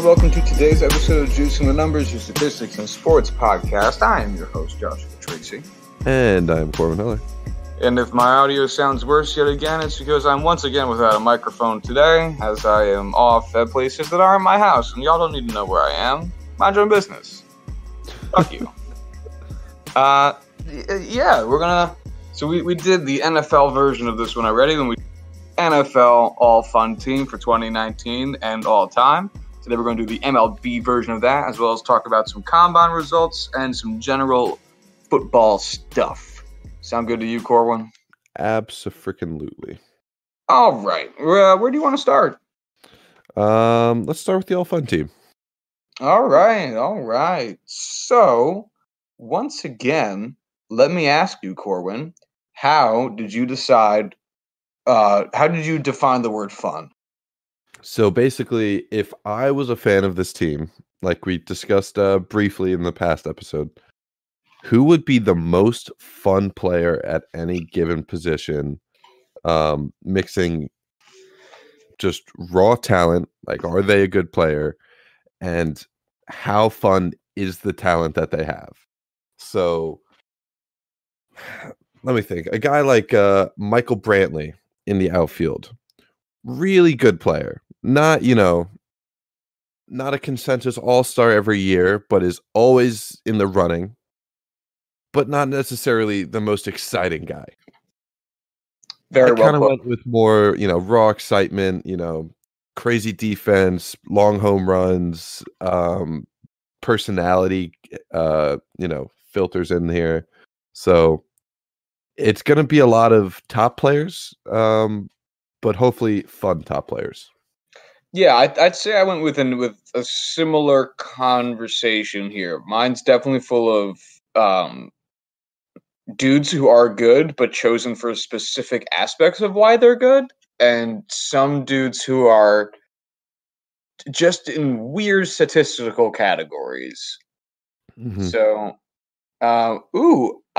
Hello, welcome to today's episode of Juicing the Numbers, your statistics and sports podcast. I am your host, Joshua Tracy. And I am Corbin Heller. And if my audio sounds worse yet again, it's because I'm once again without a microphone today, as I am off at places that aren't my house, and y'all don't need to know where I am. Mind your own business. Fuck you. We did the NFL version of this one already, when we did NFL All Fun Team for 2019 and all time. Today we're going to do the MLB version of that, as well as talk about some combine results and some general football stuff. Sound good to you, Corwin? Abso-freaking-lutely. All right. Where do you want to start? Let's start with the All Fun Team. All right. So, once again, let me ask you, Corwin, how did you define the word fun? So basically, if I was a fan of this team, like we discussed briefly in the past episode, who would be the most fun player at any given position, mixing just raw talent, like are they a good player, and how fun is the talent that they have? So let me think. A guy like Michael Brantley in the outfield, really good player. Not, not a consensus all-star every year, but is always in the running, but not necessarily the most exciting guy. Very well. I kind of went with more, raw excitement, crazy defense, long home runs, personality, filters in here. So it's going to be a lot of top players, but hopefully fun top players. Yeah, I'd say I went with a similar conversation here. Mine's definitely full of dudes who are good, but chosen for specific aspects of why they're good. And some dudes who are just in weird statistical categories. Mm-hmm. So, I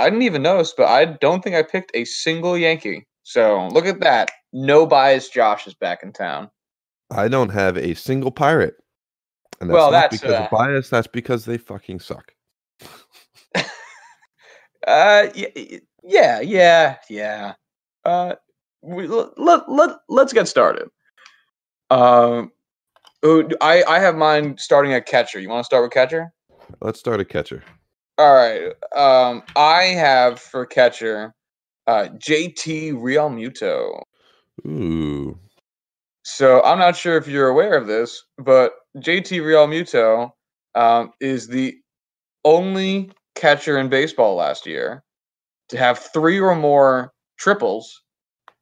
didn't even notice, but I don't think I picked a single Yankee. So look at that. No bias. Josh is back in town. I don't have a single Pirate. And that's not because of bias. That's because they fucking suck. Yeah. Let's get started. I have mine starting at catcher. You want to start with catcher? Let's start at catcher. All right. I have for catcher J.T. Realmuto. Ooh. So I'm not sure if you're aware of this, but J.T. Realmuto is the only catcher in baseball last year to have 3 or more triples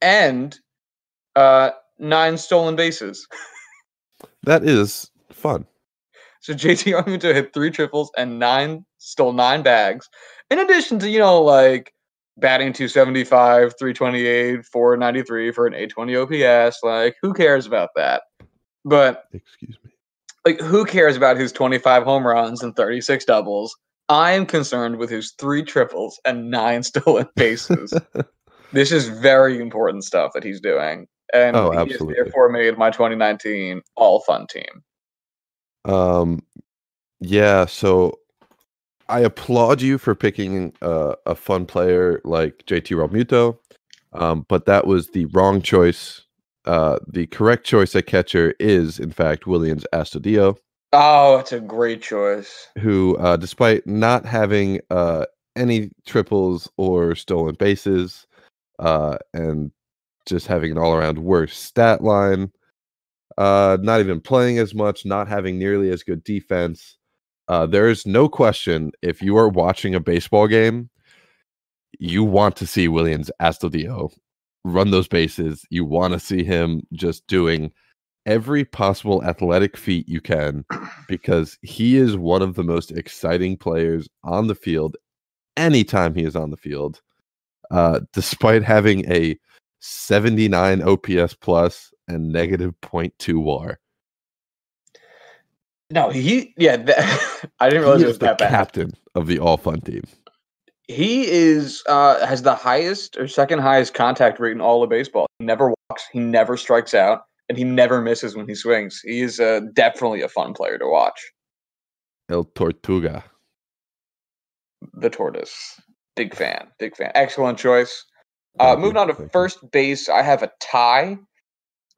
and 9 stolen bases. That is fun. So J.T. Realmuto hit 3 triples and 9 bags. In addition to, batting 275, 328, 493 for an 820 OPS. Who cares about that? But excuse me. Who cares about his 25 home runs and 36 doubles? I am concerned with his 3 triples and 9 stolen bases. This is very important stuff that he's doing. And he has therefore made my 2019 all-fun team. Yeah, so I applaud you for picking a fun player like J.T. Realmuto, but that was the wrong choice. The correct choice at catcher is, in fact, Williams Astudillo. Oh, it's a great choice. Who, despite not having any triples or stolen bases, and just having an all-around worse stat line, not even playing as much, not having nearly as good defense, there is no question, if you are watching a baseball game, you want to see Williams Astudillo run those bases. You want to see him just doing every possible athletic feat you can, because he is one of the most exciting players on the field anytime he is on the field. Despite having a 79 OPS plus and -0.2 WAR. No, I didn't realize it was that bad. He is the captain of the All Fun Team. He is has the highest or second highest contact rate in all of baseball. He never walks. He never strikes out. and he never misses when he swings. He is definitely a fun player to watch. El Tortuga. The Tortoise. Big fan. Big fan. Excellent choice. Moving on to first base, I have a tie.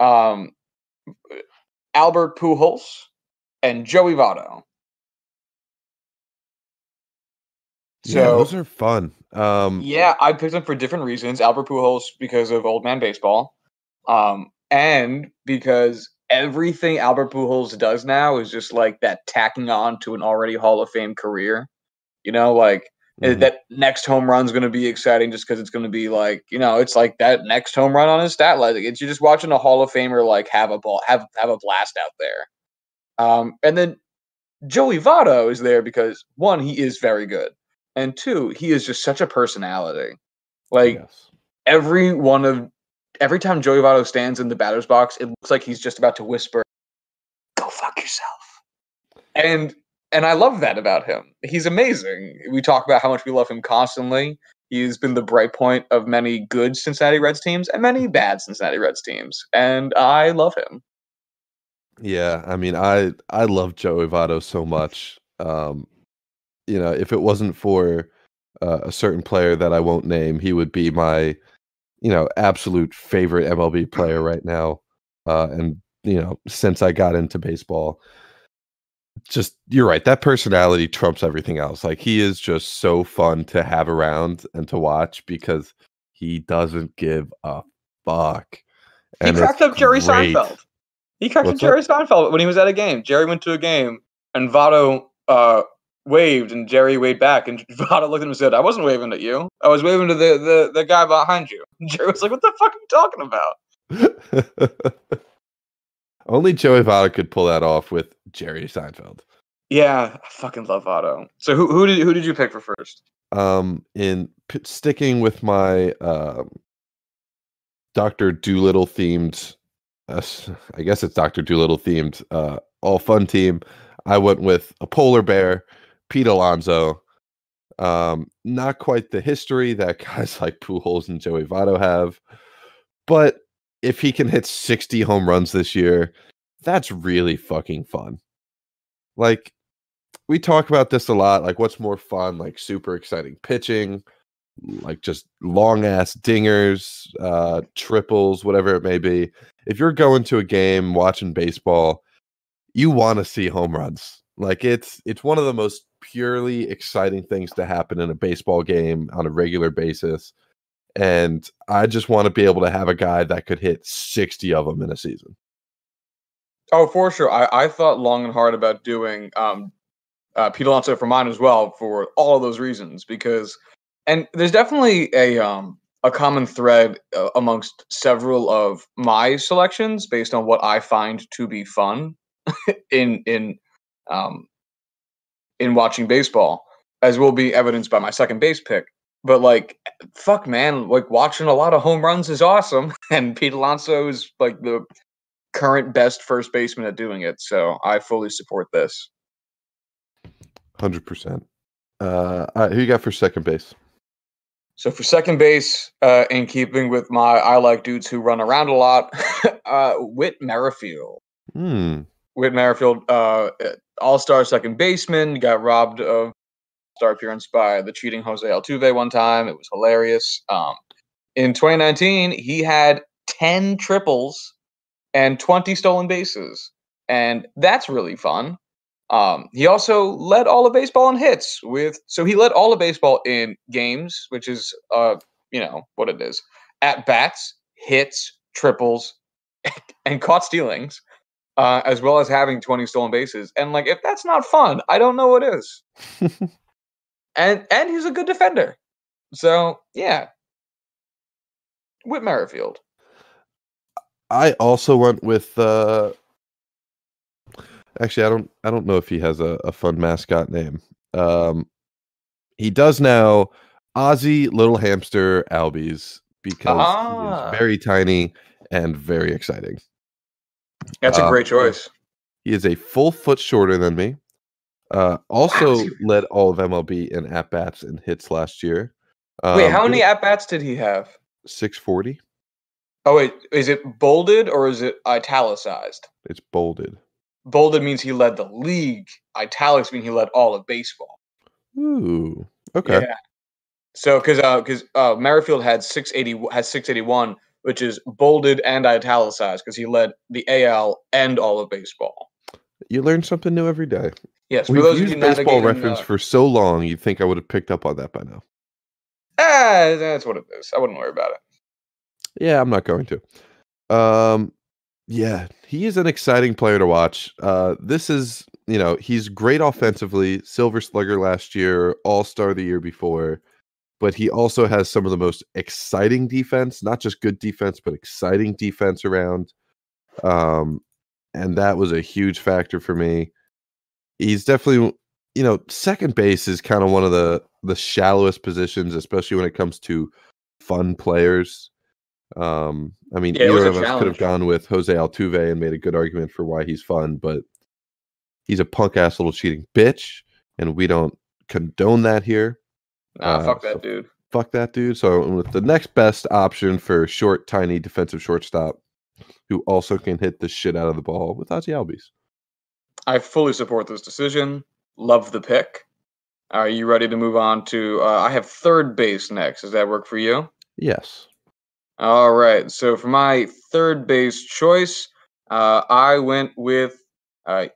Albert Pujols and Joey Votto. So, yeah, those are fun. Yeah, I picked them for different reasons. Albert Pujols because of Old Man Baseball, and because everything Albert Pujols does now is just like that tacking on to an already Hall of Fame career. You know, like that next home run's going to be exciting just because it's going to be like, you know, it's like that next home run on his stat line. Like, it's, you're just watching a Hall of Famer like have a ball, have a blast out there. And then Joey Votto is there because one, he is very good. And two, he is just such a personality. Like every time Joey Votto stands in the batter's box, it looks like he's just about to whisper, "Go fuck yourself." And I love that about him. He's amazing. We talk about how much we love him constantly. He's been the bright point of many good Cincinnati Reds teams and many bad Cincinnati Reds teams. And I love him. Yeah, I mean, I love Joey Votto so much. You know, if it wasn't for a certain player that I won't name, he would be my, you know, absolute favorite MLB player right now. And, you know, since I got into baseball, just, you're right, that personality trumps everything else. Like, he is just so fun to have around and to watch because he doesn't give a fuck. And he cracked up Jerry Seinfeld. He cracked up Jerry Seinfeld when he was at a game. Jerry went to a game and Votto, waved, and Jerry waved back, and Votto looked at him and said, "I wasn't waving at you. I was waving to the guy behind you." And Jerry was like, "What the fuck are you talking about?" Only Joey Votto could pull that off with Jerry Seinfeld. Yeah, I fucking love Votto. So who did you pick for first? In sticking with my Dr. Doolittle themed, I guess it's Dr. Doolittle themed all fun team, I went with a polar bear, Pete Alonso. Not quite the history that guys like Pujols and Joey Votto have, but if he can hit 60 home runs this year, that's really fucking fun. Like, we talk about this a lot. Like, what's more fun? Like, super exciting pitching, like just long ass dingers, triples, whatever it may be. If you're going to a game watching baseball, you want to see home runs. Like, it's one of the most purely exciting things to happen in a baseball game on a regular basis. And I just want to be able to have a guy that could hit 60 of them in a season. Oh, for sure. I thought long and hard about doing Pete Alonso for mine as well, for all of those reasons, because, and there's definitely a common thread amongst several of my selections based on what I find to be fun in watching baseball, as will be evidenced by my second base pick. But like, fuck, man, like watching a lot of home runs is awesome, and Pete Alonso is like the current best first baseman at doing it. So I fully support this. 100%. Who you got for second base? So for second base, in keeping with my I like dudes who run around a lot, Whit Merrifield. Whit Merrifield, all-star second baseman, got robbed of star appearance by the cheating Jose Altuve one time. It was hilarious. In 2019, he had 10 triples and 20 stolen bases, and that's really fun. He also led all of baseball in hits so he led all of baseball in games, which is you know what it is: at bats, hits, triples, and caught stealings. As well as having 20 stolen bases. And like, if that's not fun, I don't know what is. and he's a good defender. So yeah. Whit Merrifield. I also went with actually I don't know if he has a fun mascot name. He does now, Ozzie Little Hamster Albies, because he is very tiny and very exciting. That's a great choice. He is a full foot shorter than me. Also led all of MLB in at-bats and hits last year. Wait, how many at-bats did he have? 640. Oh, wait. Is it bolded or is it italicized? It's bolded. Bolded means he led the league. Italics mean he led all of baseball. Ooh. Okay. Yeah. So, because Merrifield had 681, which is bolded and italicized because he led the AL and all of baseball. You learn something new every day. Yes. We've used baseball reference for so long, you'd think I would have picked up on that by now. That's what it is. I wouldn't worry about it. Yeah, I'm not going to. Yeah, he is an exciting player to watch. This is, you know, he's great offensively, Silver Slugger last year, All-Star the year before, but he also has some of the most exciting defense, not just good defense, but exciting defense around. And that was a huge factor for me. He's definitely, you know, second base is kind of one of the shallowest positions, especially when it comes to fun players. I mean, either of us could have gone with Jose Altuve and made a good argument for why he's fun, but he's a punk ass little cheating bitch, and we don't condone that here. Fuck that dude. Fuck that dude. So with the next best option for short, tiny defensive shortstop, who also can hit the shit out of the ball, with Ozzie Albies. I fully support this decision. Love the pick. Are you ready to move on to? I have third base next. Does that work for you? Yes. All right, so for my third base choice, I went with Yoán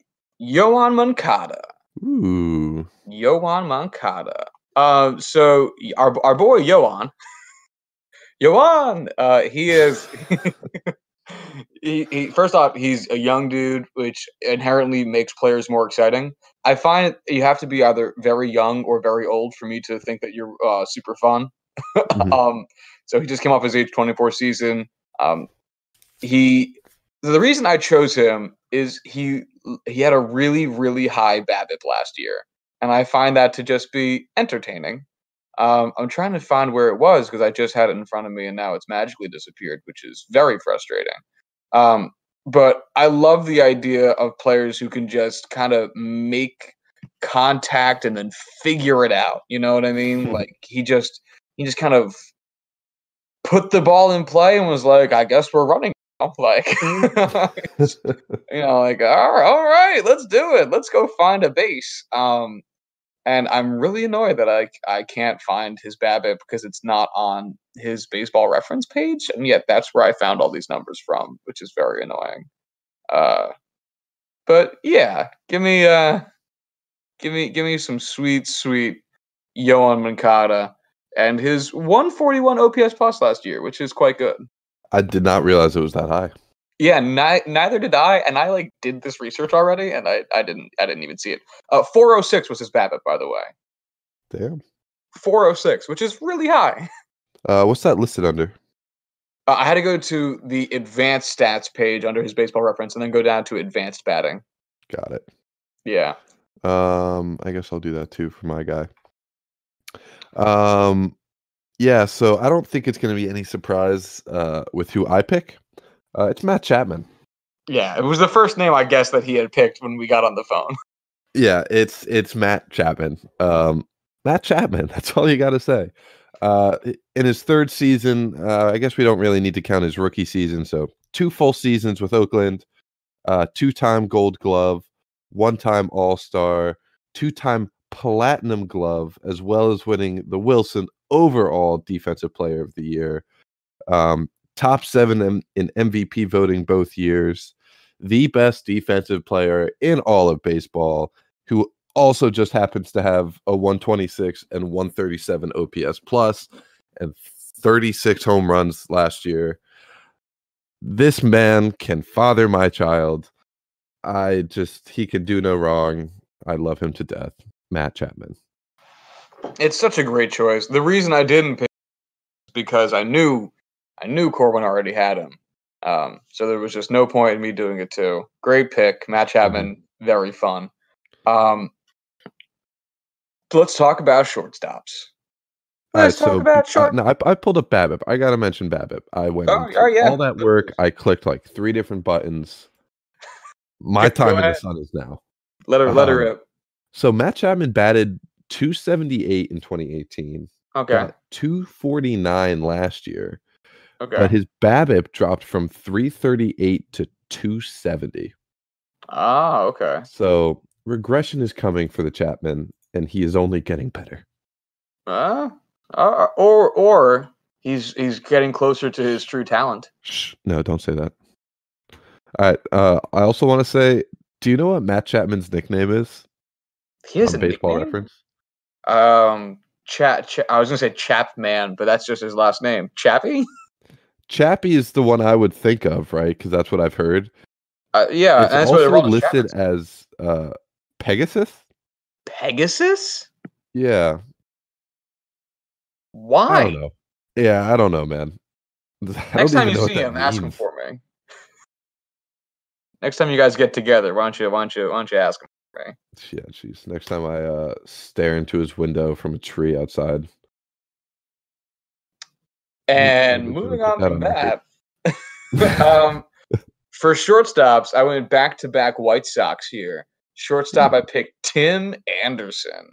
Moncada. Ooh. Yoán Moncada. So our boy Yoán, he is, he first off, he's a young dude, which inherently makes players more exciting. I find you have to be either very young or very old for me to think that you're super fun. Mm-hmm. So he just came off his age 24 season. The reason I chose him is he had a really, really high BABIP last year, and I find that to just be entertaining. I'm trying to find where it was because I just had it in front of me, and now it's magically disappeared, which is very frustrating. But I love the idea of players who can just kind of make contact and then figure it out. You know what I mean? Like he just kind of put the ball in play and was like, I guess we're running now. Like, you know, like, all right, let's do it. Let's go find a base. And I'm really annoyed that I can't find his BABIP because it's not on his baseball reference page. And yet that's where I found all these numbers from, which is very annoying. But yeah, give me some sweet, sweet Yoán Moncada. And his 141 OPS plus last year, which is quite good. I did not realize it was that high. Yeah, neither did I. And I did this research already, and I didn't even see it. 406 was his BABIP, by the way. Damn. 406, which is really high. What's that listed under? I had to go to the advanced stats page under his baseball reference, and then go down to advanced batting. Got it. Yeah. I guess I'll do that too for my guy. Yeah, so I don't think it's going to be any surprise with who I pick. It's Matt Chapman. Yeah, it was the first name I guess that he had picked when we got on the phone. Yeah, it's Matt Chapman. Matt Chapman, that's all you got to say. In his third season, I guess we don't really need to count his rookie season, so 2 full seasons with Oakland, 2-time Gold Glove, 1-time All-Star, 2-time Platinum Glove, as well as winning the Wilson overall Defensive Player of the Year, top 7 in MVP voting both years, the best defensive player in all of baseball, who also just happens to have a 126 and 137 OPS plus and 36 home runs last year. This man can father my child. He can do no wrong. I love him to death. Matt Chapman. It's such a great choice. The reason I didn't pick is because I knew Corbin already had him. So there was just no point in me doing it too. Great pick, Matt Chapman, very fun. Let's talk about shortstops. I pulled up BABIP. I got to mention BABIP. I went all that work. I clicked 3 different buttons. My time in the sun is now. Let her rip. So Matt Chapman batted .278 in 2018. Okay. Got .249 last year. Okay. But his BABIP dropped from 338 to 270. Ah, okay. So regression is coming for the Chapman, and he is only getting better. Or he's getting closer to his true talent. Shh, no, don't say that. All right. I also want to say, do you know what Matt Chapman's nickname is? He has a baseball nickname? Reference. I was gonna say Chapman, but that's just his last name. Chappy. Chappy is the one I would think of, right? Because that's what I've heard. Yeah, it's and that's also what listed Chapman's. As Pegasus. Pegasus. Yeah. Why? I don't know. Yeah, I don't know, man. Next time you see him, ask him for me. Next time you guys get together, why don't you ask him for me? Yeah, jeez. Next time I stare into his window from a tree outside. And moving on from that, for shortstops, I went back-to-back White Sox here. Shortstop, I picked Tim Anderson.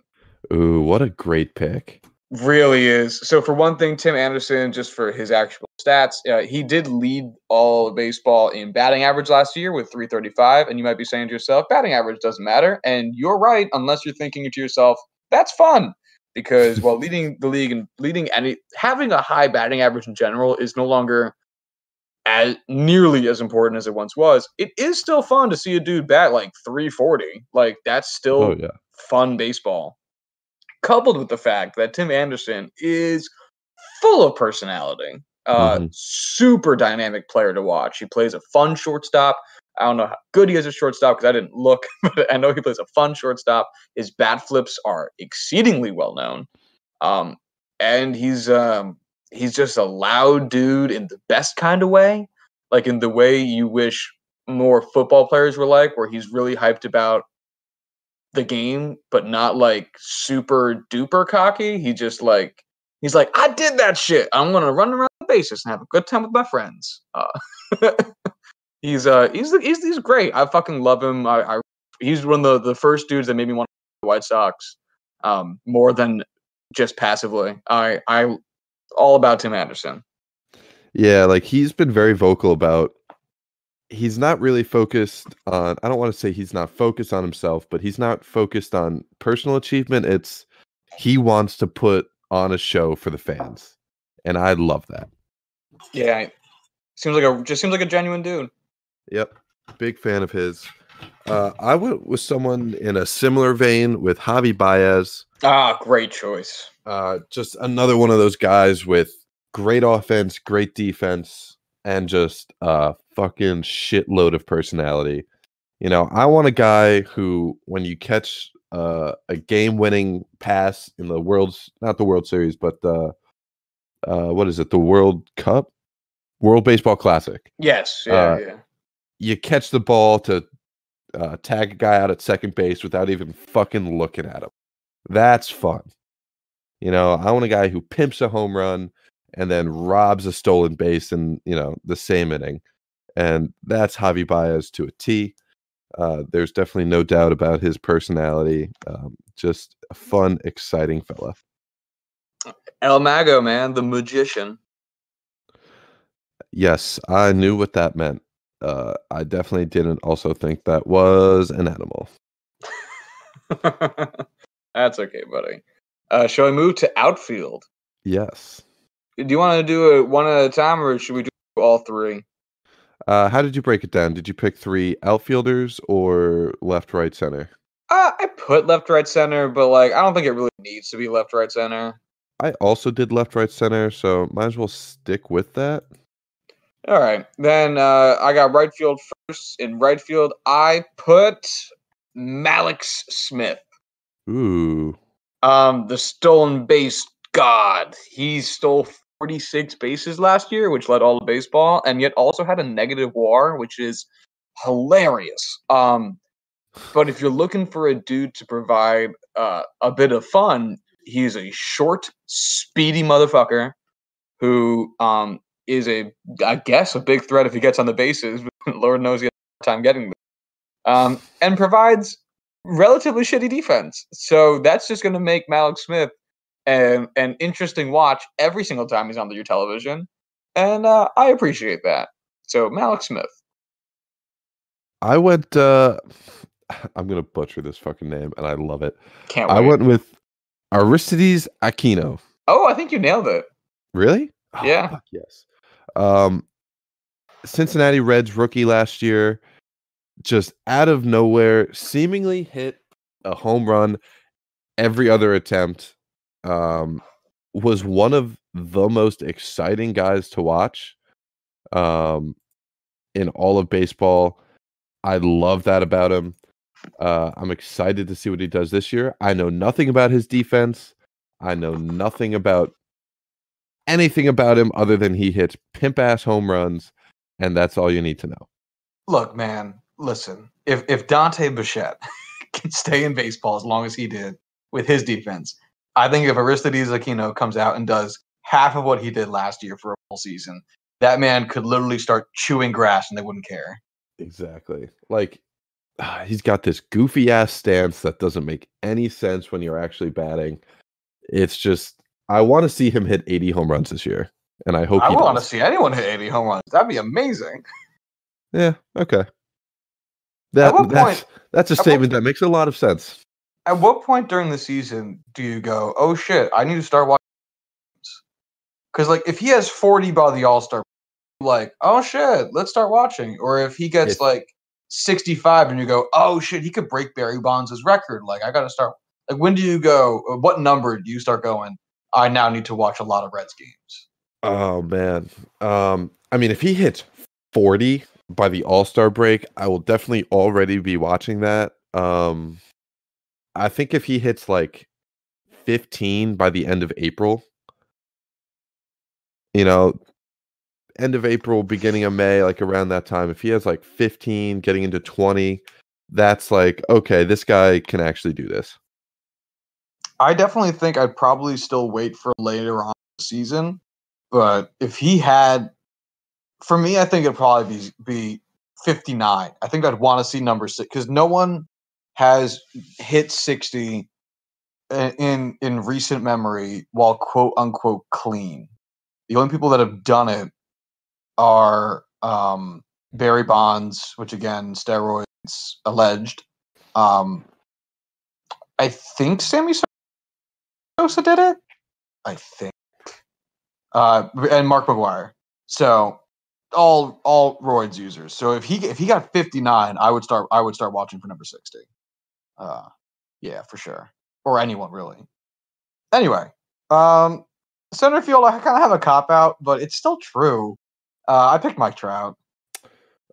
Ooh, what a great pick. Really is. So for one thing, Tim Anderson, just for his actual stats, he did lead all of baseball in batting average last year with 335. And you might be saying to yourself, batting average doesn't matter. And you're right, unless you're thinking to yourself, that's fun. Because while leading the league and having a high batting average in general is no longer as nearly as important as it once was, it is still fun to see a dude bat like 340. Like, that's still fun baseball. Coupled with the fact that Tim Anderson is full of personality, super dynamic player to watch. He plays a fun shortstop. I don't know how good he is at shortstop because I didn't look, but I know he plays a fun shortstop. His bat flips are exceedingly well known, and he's just a loud dude in the best kind of way, like in the way you wish more football players were like, where he's really hyped about the game, but not like super duper cocky. He just like, he's like, I did that shit. I'm gonna run around the bases and have a good time with my friends. He's great. I fucking love him. He's one of the first dudes that made me want to play the White Sox more than just passively. I all about Tim Anderson. Yeah, like he's been very vocal about. He's not really focused on, I don't want to say he's not focused on himself, but he's not focused on personal achievement. It's he wants to put on a show for the fans. And I love that. Yeah. Seems like a genuine dude. Yep. Big fan of his. I went with someone in a similar vein with Javi Baez. Ah, great choice. Just another one of those guys with great offense, great defense, and just fucking shitload of personality. You know, I want a guy who, when you catch a game-winning pass in the not the World Series, but what is it? The World Cup? World Baseball Classic. Yes. Yeah. You catch the ball to tag a guy out at second base without even fucking looking at him. That's fun. You know, I want a guy who pimps a home run and then robs a stolen base in, you know, the same inning. And that's Javi Baez to a T. There's definitely no doubt about his personality. Just a fun, exciting fella. El Mago, man, the magician. Yes, I knew what that meant. I definitely didn't also think that was an animal. That's okay, buddy. Shall we move to outfield? Yes. Do you want to do it one at a time, or should we do all three? How did you break it down? Did you pick three outfielders or left, right, center? I put left, right, center, but like I don't think it really needs to be left, right, center. I also did left, right, center, so might as well stick with that. All right. Then I got right field first. In right field, I put Malik Smith. Ooh. The stolen base god. He stole 46 bases last year, which led all of baseball, and yet also had a negative WAR, which is hilarious. But if you're looking for a dude to provide a bit of fun, he's a short, speedy motherfucker who is I guess a big threat if he gets on the bases. Lord knows he has a hard time getting them, and provides relatively shitty defense. So that's just going to make Malik Smith an interesting watch every single time he's on your television. And I appreciate that. So Malik Smith. I went, I'm going to butcher this fucking name, and I love it. Can't wait. I went with Aristides Aquino. Oh, I think you nailed it. Really? Yeah. Oh, fuck yes. Cincinnati Reds rookie last year, just out of nowhere, seemingly hit a home run every other attempt. Was one of the most exciting guys to watch in all of baseball. I love that about him. I'm excited to see what he does this year. I know nothing about his defense. I know nothing about anything about him other than he hits pimp-ass home runs, and that's all you need to know. Look, man, listen. If Dante Bichette can stay in baseball as long as he did with his defense, I think if Aristides Aquino comes out and does half of what he did last year for a whole season, that man could literally start chewing grass and they wouldn't care. Exactly. Like, he's got this goofy-ass stance that doesn't make any sense when you're actually batting. It's just, I want to see him hit 80 home runs this year, and I hope he does. I want to see anyone hit 80 home runs. That'd be amazing. Yeah, okay. That's a statement that makes a lot of sense. At what point during the season do you go, oh shit, I need to start watching? Because, like, if he has 40 by the All-Star, like, oh shit, let's start watching. Or if he gets, like, 65 and you go, oh shit, he could break Barry Bonds' record. Like, I got to start. Like, when do you go, what number do you start going, I now need to watch a lot of Reds games? Oh, man. I mean, if he hits 40 by the All-Star break, I will definitely already be watching that. I think if he hits, like, 15 by the end of April, you know, end of April, beginning of May, like around that time, if he has like 15 getting into 20, that's like, okay, this guy can actually do this. I definitely think I'd probably still wait for later on in the season. But if he had, for me, I think it'd probably be 59. I think I'd want to see number 6 because no one has hit 60 in recent memory while quote unquote clean. The only people that have done it are Barry Bonds, which again, steroids alleged. I think Sammy Sosa did it. I think, and Mark McGwire. So all roids users. So if he got 59, I would start watching for number 60. Yeah, for sure. Or anyone really. Anyway, center field, I kind of have a cop-out, but it's still true. I picked Mike Trout.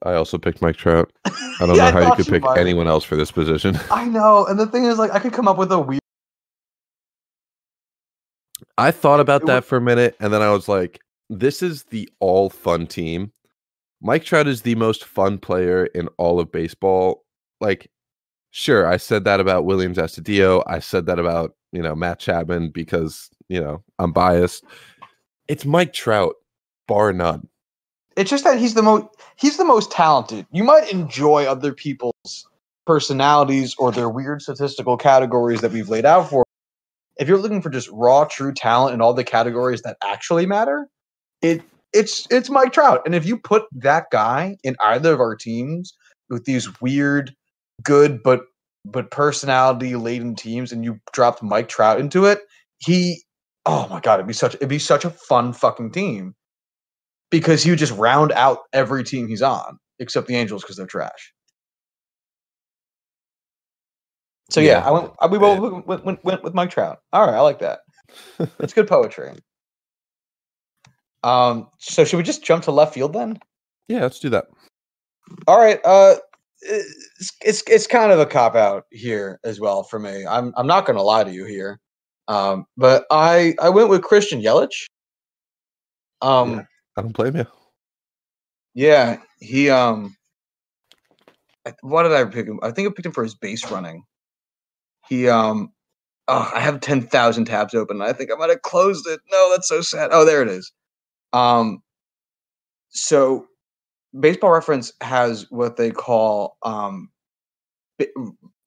I also picked Mike Trout. I don't know how you could pick anyone else for this position. I know, and the thing is, like, I could come up with a weird... I thought about that for a minute, and then I was like, this is the all-fun team. Mike Trout is the most fun player in all of baseball. Like, sure, I said that about Williams Astudillo. I said that about, you know, Matt Chapman because... you know, I'm biased. It's Mike Trout, bar none. It's just that he's the most talented. You might enjoy other people's personalities or their weird statistical categories that we've laid out for. If you're looking for just raw, true talent in all the categories that actually matter, it's Mike Trout. And if you put that guy in either of our teams with these weird, good but personality-laden teams, and you dropped Mike Trout into it, oh my God, it'd be such a fun fucking team because he would just round out every team he's on, except the Angels because they're trash. So yeah, we both went with Mike Trout. All right, I like that. It's good poetry. So should we just jump to left field then? Yeah, let's do that. All right. It's kind of a cop out here as well for me. I'm not gonna lie to you here. But I went with Christian Yelich. Yeah, I don't blame you. Yeah, he why did I pick him? I think I picked him for his base running. He I have 10,000 tabs open. I think I might have closed it. No, that's so sad. Oh, there it is. So Baseball Reference has what they call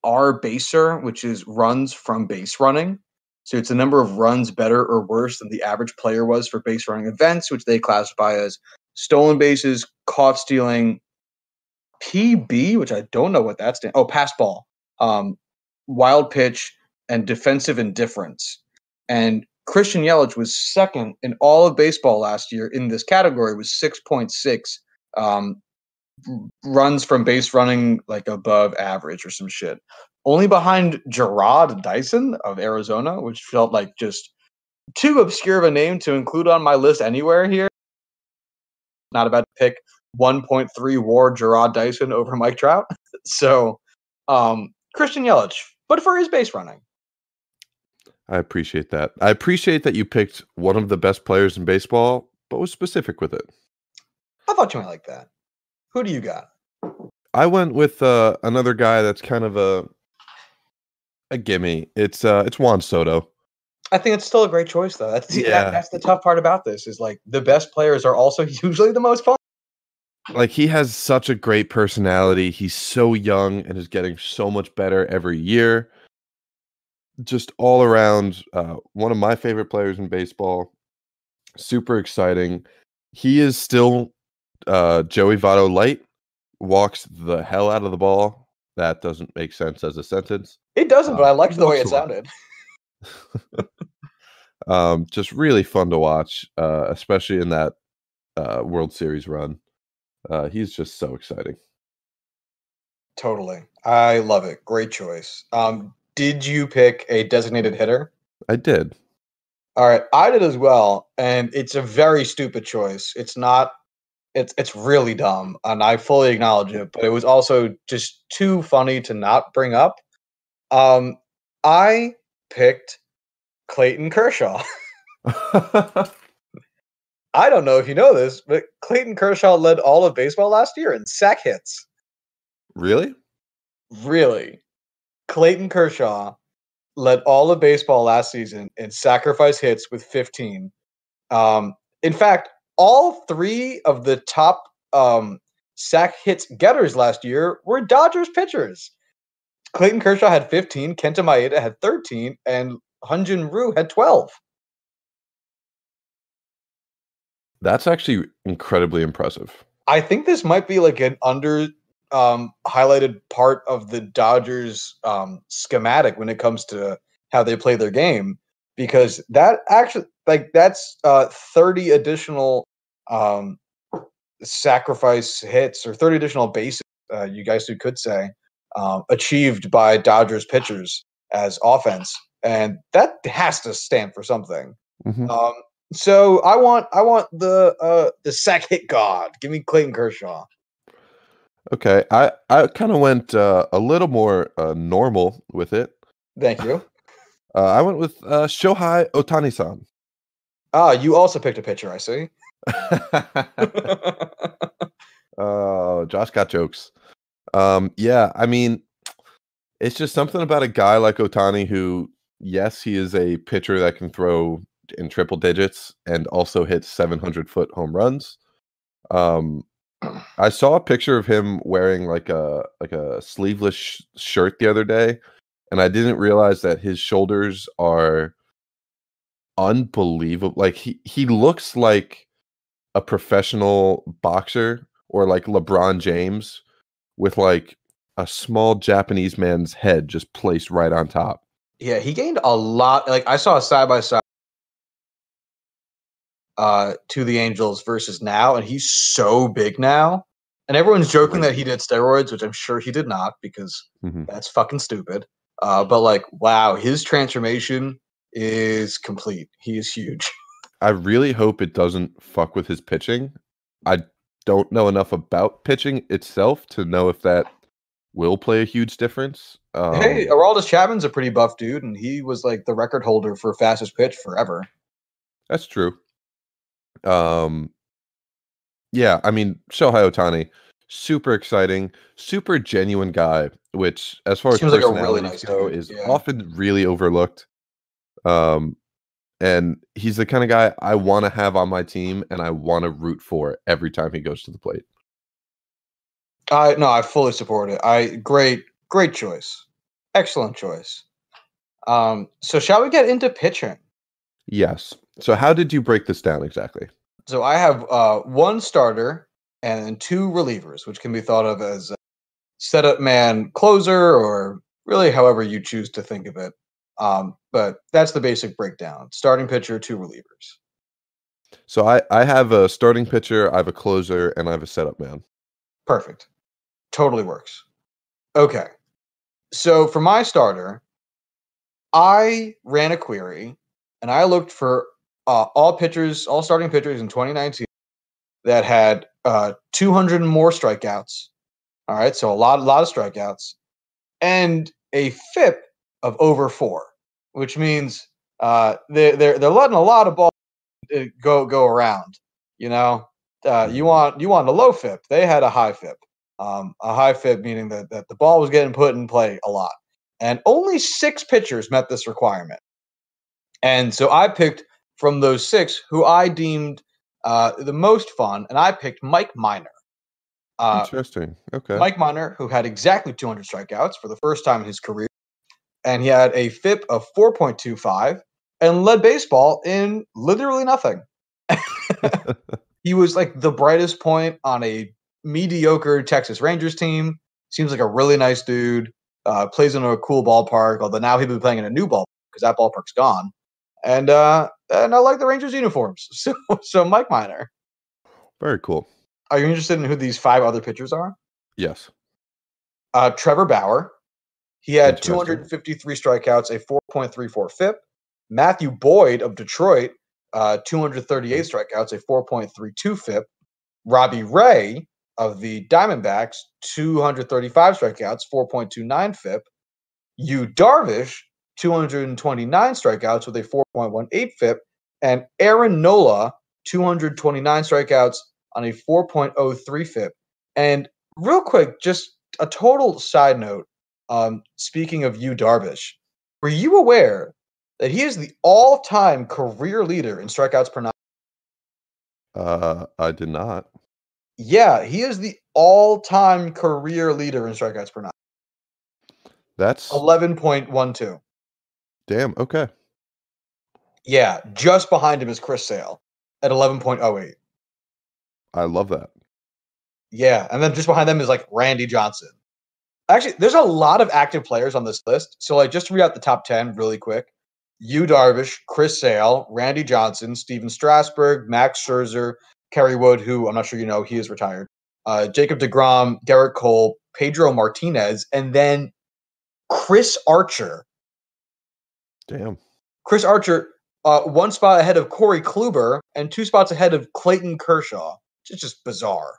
R baser, which is runs from base running. So it's the number of runs better or worse than the average player was for base running events, which they classify as stolen bases, caught stealing, PB, which I don't know what that stands. Oh, pass ball, wild pitch, and defensive indifference. And Christian Yelich was second in all of baseball last year in this category with 6.6 runs from base running, like above average or some shit. Only behind Jarrod Dyson of Arizona, which felt like just too obscure of a name to include on my list anywhere here. Not about to pick 1.3 WAR Jarrod Dyson over Mike Trout. So Christian Yelich, but for his base running. I appreciate that. I appreciate that you picked one of the best players in baseball, but was specific with it. I thought you might like that. Who do you got? I went with another guy that's kind of a gimme. It's Juan Soto. I think it's still a great choice, though. That's the tough part about this is like the best players are also usually the most fun. Like, he has such a great personality. He's so young and is getting so much better every year. Just all around one of my favorite players in baseball. Super exciting. He is still Joey Votto light. Walks the hell out of the ball. That doesn't make sense as a sentence. It doesn't, but I liked the way it sounded. Just really fun to watch, especially in that World Series run. He's just so exciting. Totally. I love it. Great choice. Did you pick a designated hitter? I did. All right. I did as well. And it's a very stupid choice. It's really dumb, and I fully acknowledge it, but it was also just too funny to not bring up. I picked Clayton Kershaw. I don't know if you know this, but Clayton Kershaw led all of baseball last year in sack hits. Really? Really. Clayton Kershaw led all of baseball last season in sacrifice hits with 15. In fact, all three of the top sack hits getters last year were Dodgers pitchers. Clayton Kershaw had 15, Kenta Maeda had 13, and Hyun-Jin Ryu had 12. That's actually incredibly impressive. I think this might be like an under-highlighted part of the Dodgers schematic when it comes to how they play their game, because that actually, that's 30 additional sacrifice hits or 30 additional bases, you guys who could say, achieved by Dodgers pitchers as offense, and that has to stand for something. Mm-hmm. So I want the sack hit god. Give me Clayton Kershaw. Okay, I kind of went a little more normal with it. Thank you. I went with Shohei Ohtani-san. Ah, you also picked a pitcher, I see. Oh, Josh got jokes. Yeah, I mean, it's just something about a guy like Ohtani who, yes, he is a pitcher that can throw in triple digits and also hit 700-foot home runs. I saw a picture of him wearing like a sleeveless shirt the other day, and I didn't realize that his shoulders are unbelievable. Like, he looks like a professional boxer or like LeBron James with like a small Japanese man's head just placed right on top. Yeah, he gained a lot. Like, I saw a side-by-side to the Angels versus now, and he's so big now. And everyone's joking that he did steroids, which I'm sure he did not, because that's fucking stupid. But like, wow, his transformation is complete. He is huge. I really hope it doesn't fuck with his pitching. I don't know enough about pitching itself to know if that will play a huge difference. Hey, Aroldis Chapman's a pretty buff dude, and he was like the record holder for fastest pitch forever. That's true. Yeah, I mean, Shohei Ohtani, super exciting, super genuine guy, which as far as personalities go is often really overlooked. And he's the kind of guy I want to have on my team and I want to root for every time he goes to the plate. No, I fully support it. Great choice. Excellent choice. So shall we get into pitching? Yes. So how did you break this down exactly? So I have one starter and then two relievers, which can be thought of as a setup man, closer, or really however you choose to think of it. But that's the basic breakdown. Starting pitcher, two relievers. So I have a starting pitcher, I have a closer, and I have a setup man. Perfect. Totally works. Okay. So for my starter, I ran a query, and I looked for all starting pitchers in 2019 that had 200 more strikeouts. All right, so a lot of strikeouts, and a FIP of over 4, which means they're letting a lot of balls go around. You know, you want a low FIP. They had a high FIP. A high FIP meaning that the ball was getting put in play a lot. And only 6 pitchers met this requirement. And so I picked from those 6 who I deemed the most fun, and I picked Mike Minor. Interesting. Okay. Mike Minor, who had exactly 200 strikeouts for the first time in his career, and he had a FIP of 4.25 and led baseball in literally nothing. He was like the brightest point on a mediocre Texas Rangers team. Seems like a really nice dude. Plays in a cool ballpark, although now he'll be playing in a new ballpark because that ballpark's gone. And I like the Rangers uniforms. So Mike Minor. Very cool. Are you interested in who these 5 other pitchers are? Yes. Trevor Bauer. He had 253 strikeouts, a 4.34 FIP. Matthew Boyd of Detroit, 238 strikeouts, a 4.32 FIP. Robbie Ray of the Diamondbacks, 235 strikeouts, 4.29 FIP. Yu Darvish, 229 strikeouts with a 4.18 FIP. And Aaron Nola, 229 strikeouts on a 4.03 FIP. And real quick, just a total side note, speaking of Yu Darvish, were you aware that he is the all-time career leader in strikeouts per nine? I did not. Yeah, he is the all-time career leader in strikeouts per nine. That's 11.12. Damn, okay. Yeah, just behind him is Chris Sale at 11.08. I love that. Yeah, and then just behind them is like Randy Johnson. Actually, there's a lot of active players on this list. So like just to read out the top 10 really quick. Yu Darvish, Chris Sale, Randy Johnson, Steven Strasburg, Max Scherzer, Kerry Wood, who I'm not sure you know, he is retired, Jacob deGrom, Garrett Cole, Pedro Martinez, and then Chris Archer. Damn. Chris Archer, 1 spot ahead of Corey Kluber and 2 spots ahead of Clayton Kershaw. It's just bizarre.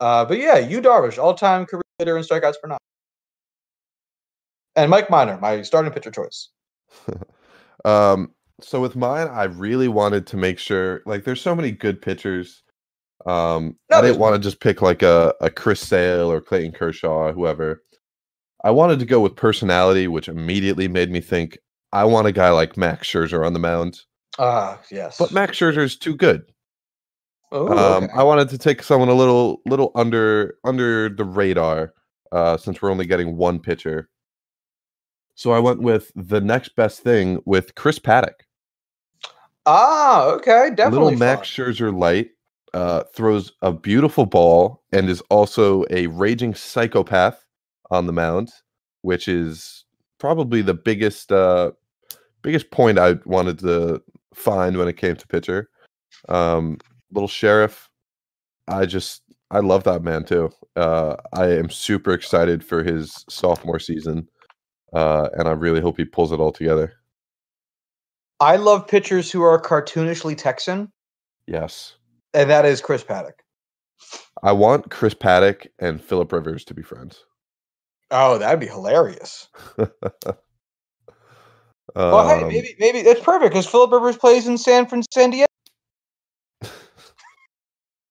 But yeah, Yu Darvish, all-time career leader in strikeouts per nine. And Mike Minor, my starting pitcher choice. So with mine, I really wanted to make sure, like, there's so many good pitchers. I didn't want to just pick like a Chris Sale or Clayton Kershaw or whoever. I wanted to go with personality, which immediately made me think I want a guy like Max Scherzer on the mound. Yes. But Max Scherzer is too good. Ooh, okay. I wanted to take someone a little under the radar, since we're only getting one pitcher. So I went with the next best thing with Chris Paddock. Ah, okay, definitely. Little Max Scherzer light, throws a beautiful ball and is also a raging psychopath on the mound, which is probably the biggest point I wanted to find when it came to pitcher. Little Sheriff, I love that man too. I am super excited for his sophomore season, and I really hope he pulls it all together. I love pitchers who are cartoonishly Texan. Yes, and that is Chris Paddock. I want Chris Paddock and Philip Rivers to be friends. Oh, that'd be hilarious. Well, hey, maybe that's perfect because Philip Rivers plays in San Diego.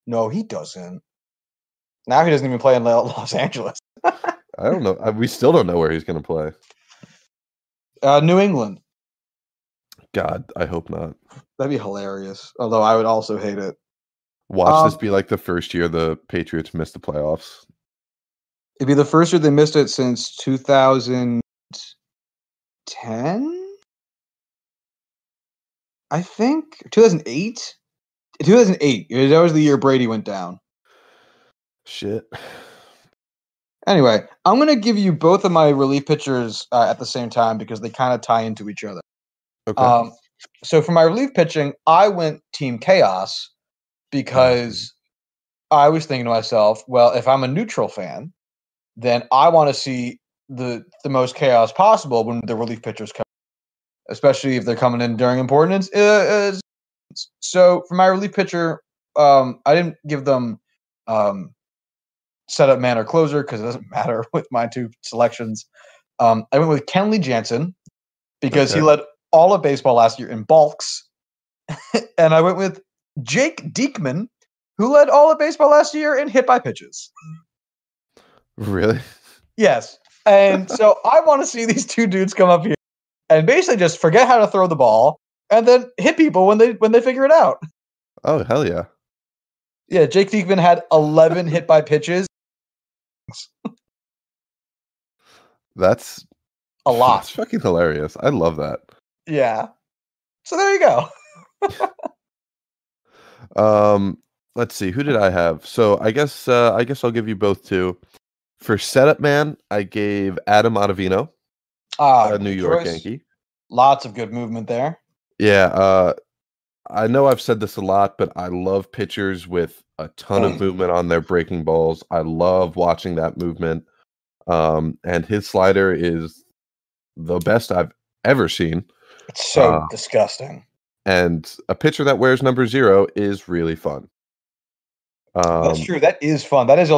No, he doesn't. Now he doesn't even play in Los Angeles. I don't know. We still don't know where he's going to play. New England. God, I hope not. That'd be hilarious. Although I would also hate it. Watch this be like the first year the Patriots missed the playoffs. It'd be the first year they missed it since 2000. 2010, I think. 2008? 2008. That was the year Brady went down. Shit. Anyway, I'm going to give you both of my relief pitchers at the same time because they kind of tie into each other. Okay. So for my relief pitching, I went Team Chaos because I was thinking to myself, well, if I'm a neutral fan, then I want to see the most chaos possible when the relief pitchers come, especially if they're coming in during important incidents. So for my relief pitcher, I didn't give them setup man or closer because it doesn't matter with my two selections. I went with Kenley Jansen because he led all of baseball last year in balks. And I went with Jake Diekman, who led all of baseball last year in hit by pitches. Really? Yes. And so I want to see these two dudes come up here and basically just forget how to throw the ball and then hit people when they figure it out. Oh, hell yeah. Yeah, Jake Diekman had 11 hit by pitches. That's a lot. That's fucking hilarious. I love that. Yeah. So there you go. Let's see. Who did I have? So I guess I'll give you both two. For setup man, I gave Adam Ottavino, a New York Yankee. Lots of good movement there. Yeah. I know I've said this a lot, but I love pitchers with a ton of movement on their breaking balls. I love watching that movement. And his slider is the best I've ever seen. It's so disgusting. And a pitcher that wears number 0 is really fun. That's true. That is fun. That is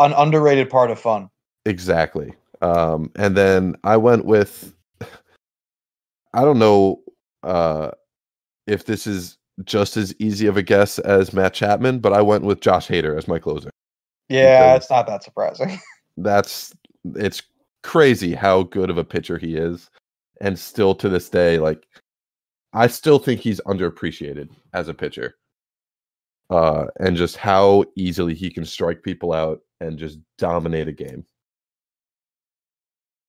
an underrated part of fun. Exactly. And then I went with, I don't know if this is just as easy of a guess as Matt Chapman, but I went with Josh Hader as my closer. Yeah, it's not that surprising. It's crazy how good of a pitcher he is. And still to this day, like, I still think he's underappreciated as a pitcher. And just how easily he can strike people out and just dominate a game.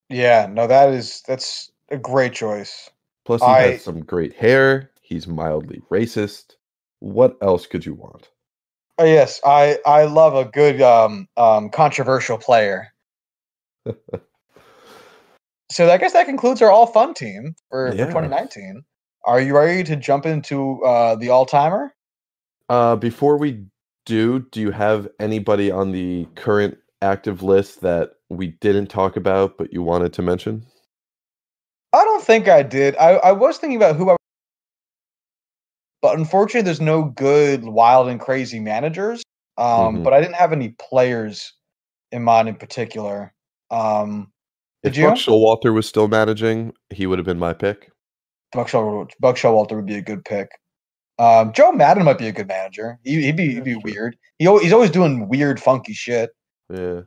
Yeah, no, that's a great choice. Plus, he has some great hair. He's mildly racist. What else could you want? Oh, yes, I love a good controversial player. So I guess that concludes our all fun team for 2019. Are you ready to jump into the all timer? Before we do you have anybody on the current active list that we didn't talk about but you wanted to mention? I don't think I did. I was thinking about who I would, but unfortunately there's no good wild and crazy managers. But I didn't have any players in mind in particular. If Buck Showalter was still managing, he would have been my pick. Buck Showalter would be a good pick. Joe Maddon might be a good manager. He'd be weird. He's always doing weird, funky shit. Yeah.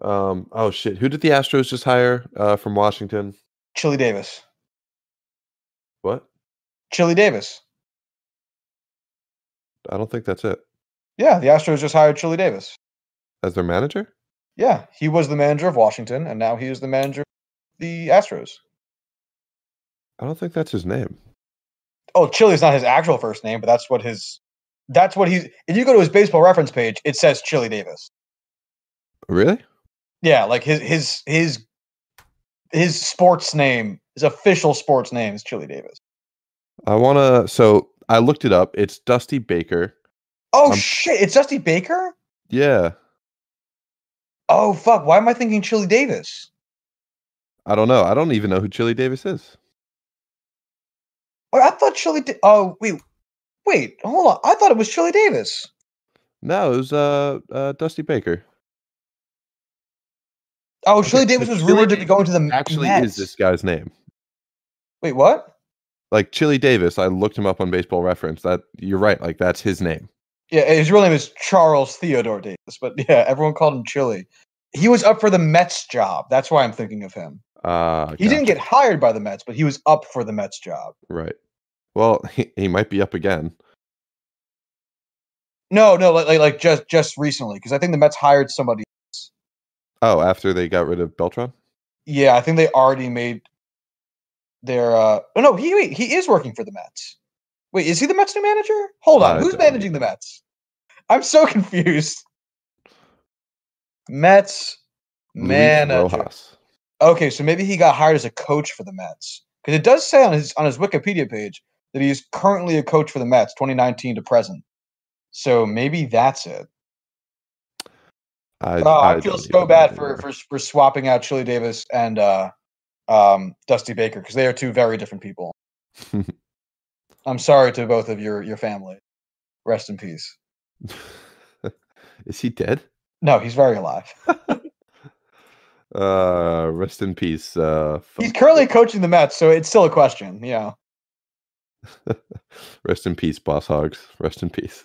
Oh shit. Who did the Astros just hire from Washington? Chili Davis. What? Chili Davis. I don't think that's it. Yeah, the Astros just hired Chili Davis as their manager. Yeah, he was the manager of Washington, and now he is the manager of the Astros. I don't think that's his name. Oh, Chili's not his actual first name, but that's what he's. If you go to his baseball reference page, it says Chili Davis. Really? Yeah, like his sports name, his official sports name is Chili Davis. So I looked it up. It's Dusty Baker. Oh shit! It's Dusty Baker? Yeah. Oh fuck! Why am I thinking Chili Davis? I don't know. I don't even know who Chili Davis is. I thought Oh, wait, hold on. I thought it was Chili Davis. No, it was Dusty Baker. Oh, Chili Davis was rumored to be going to the Mets. Actually, is this guy's name? Wait, what? Like Chili Davis, I looked him up on Baseball Reference. That you're right. Like that's his name. Yeah, his real name is Charles Theodore Davis, but yeah, everyone called him Chili. He was up for the Mets job. That's why I'm thinking of him. He didn't get hired by the Mets, but he was up for the Mets job. Right. Well, he might be up again. No, like just recently, because I think the Mets hired somebody else. Oh, after they got rid of Beltran? Yeah, I think they already made They're he is working for the Mets. Wait, is he the Mets' new manager? Hold on, who's managing the Mets? I'm so confused. Mets manager. Rojas. Okay, so maybe he got hired as a coach for the Mets, because it does say on his Wikipedia page that he's currently a coach for the Mets, 2019 to present. So maybe that's it. I feel so bad for swapping out Chili Davis and Dusty Baker, because they are two very different people. I'm sorry to both of your family. Rest in peace. Is he dead? No, he's very alive. Rest in peace. He's currently coaching the Mets, so it's still a question. Yeah. Rest in peace, Boss Hogs. Rest in peace.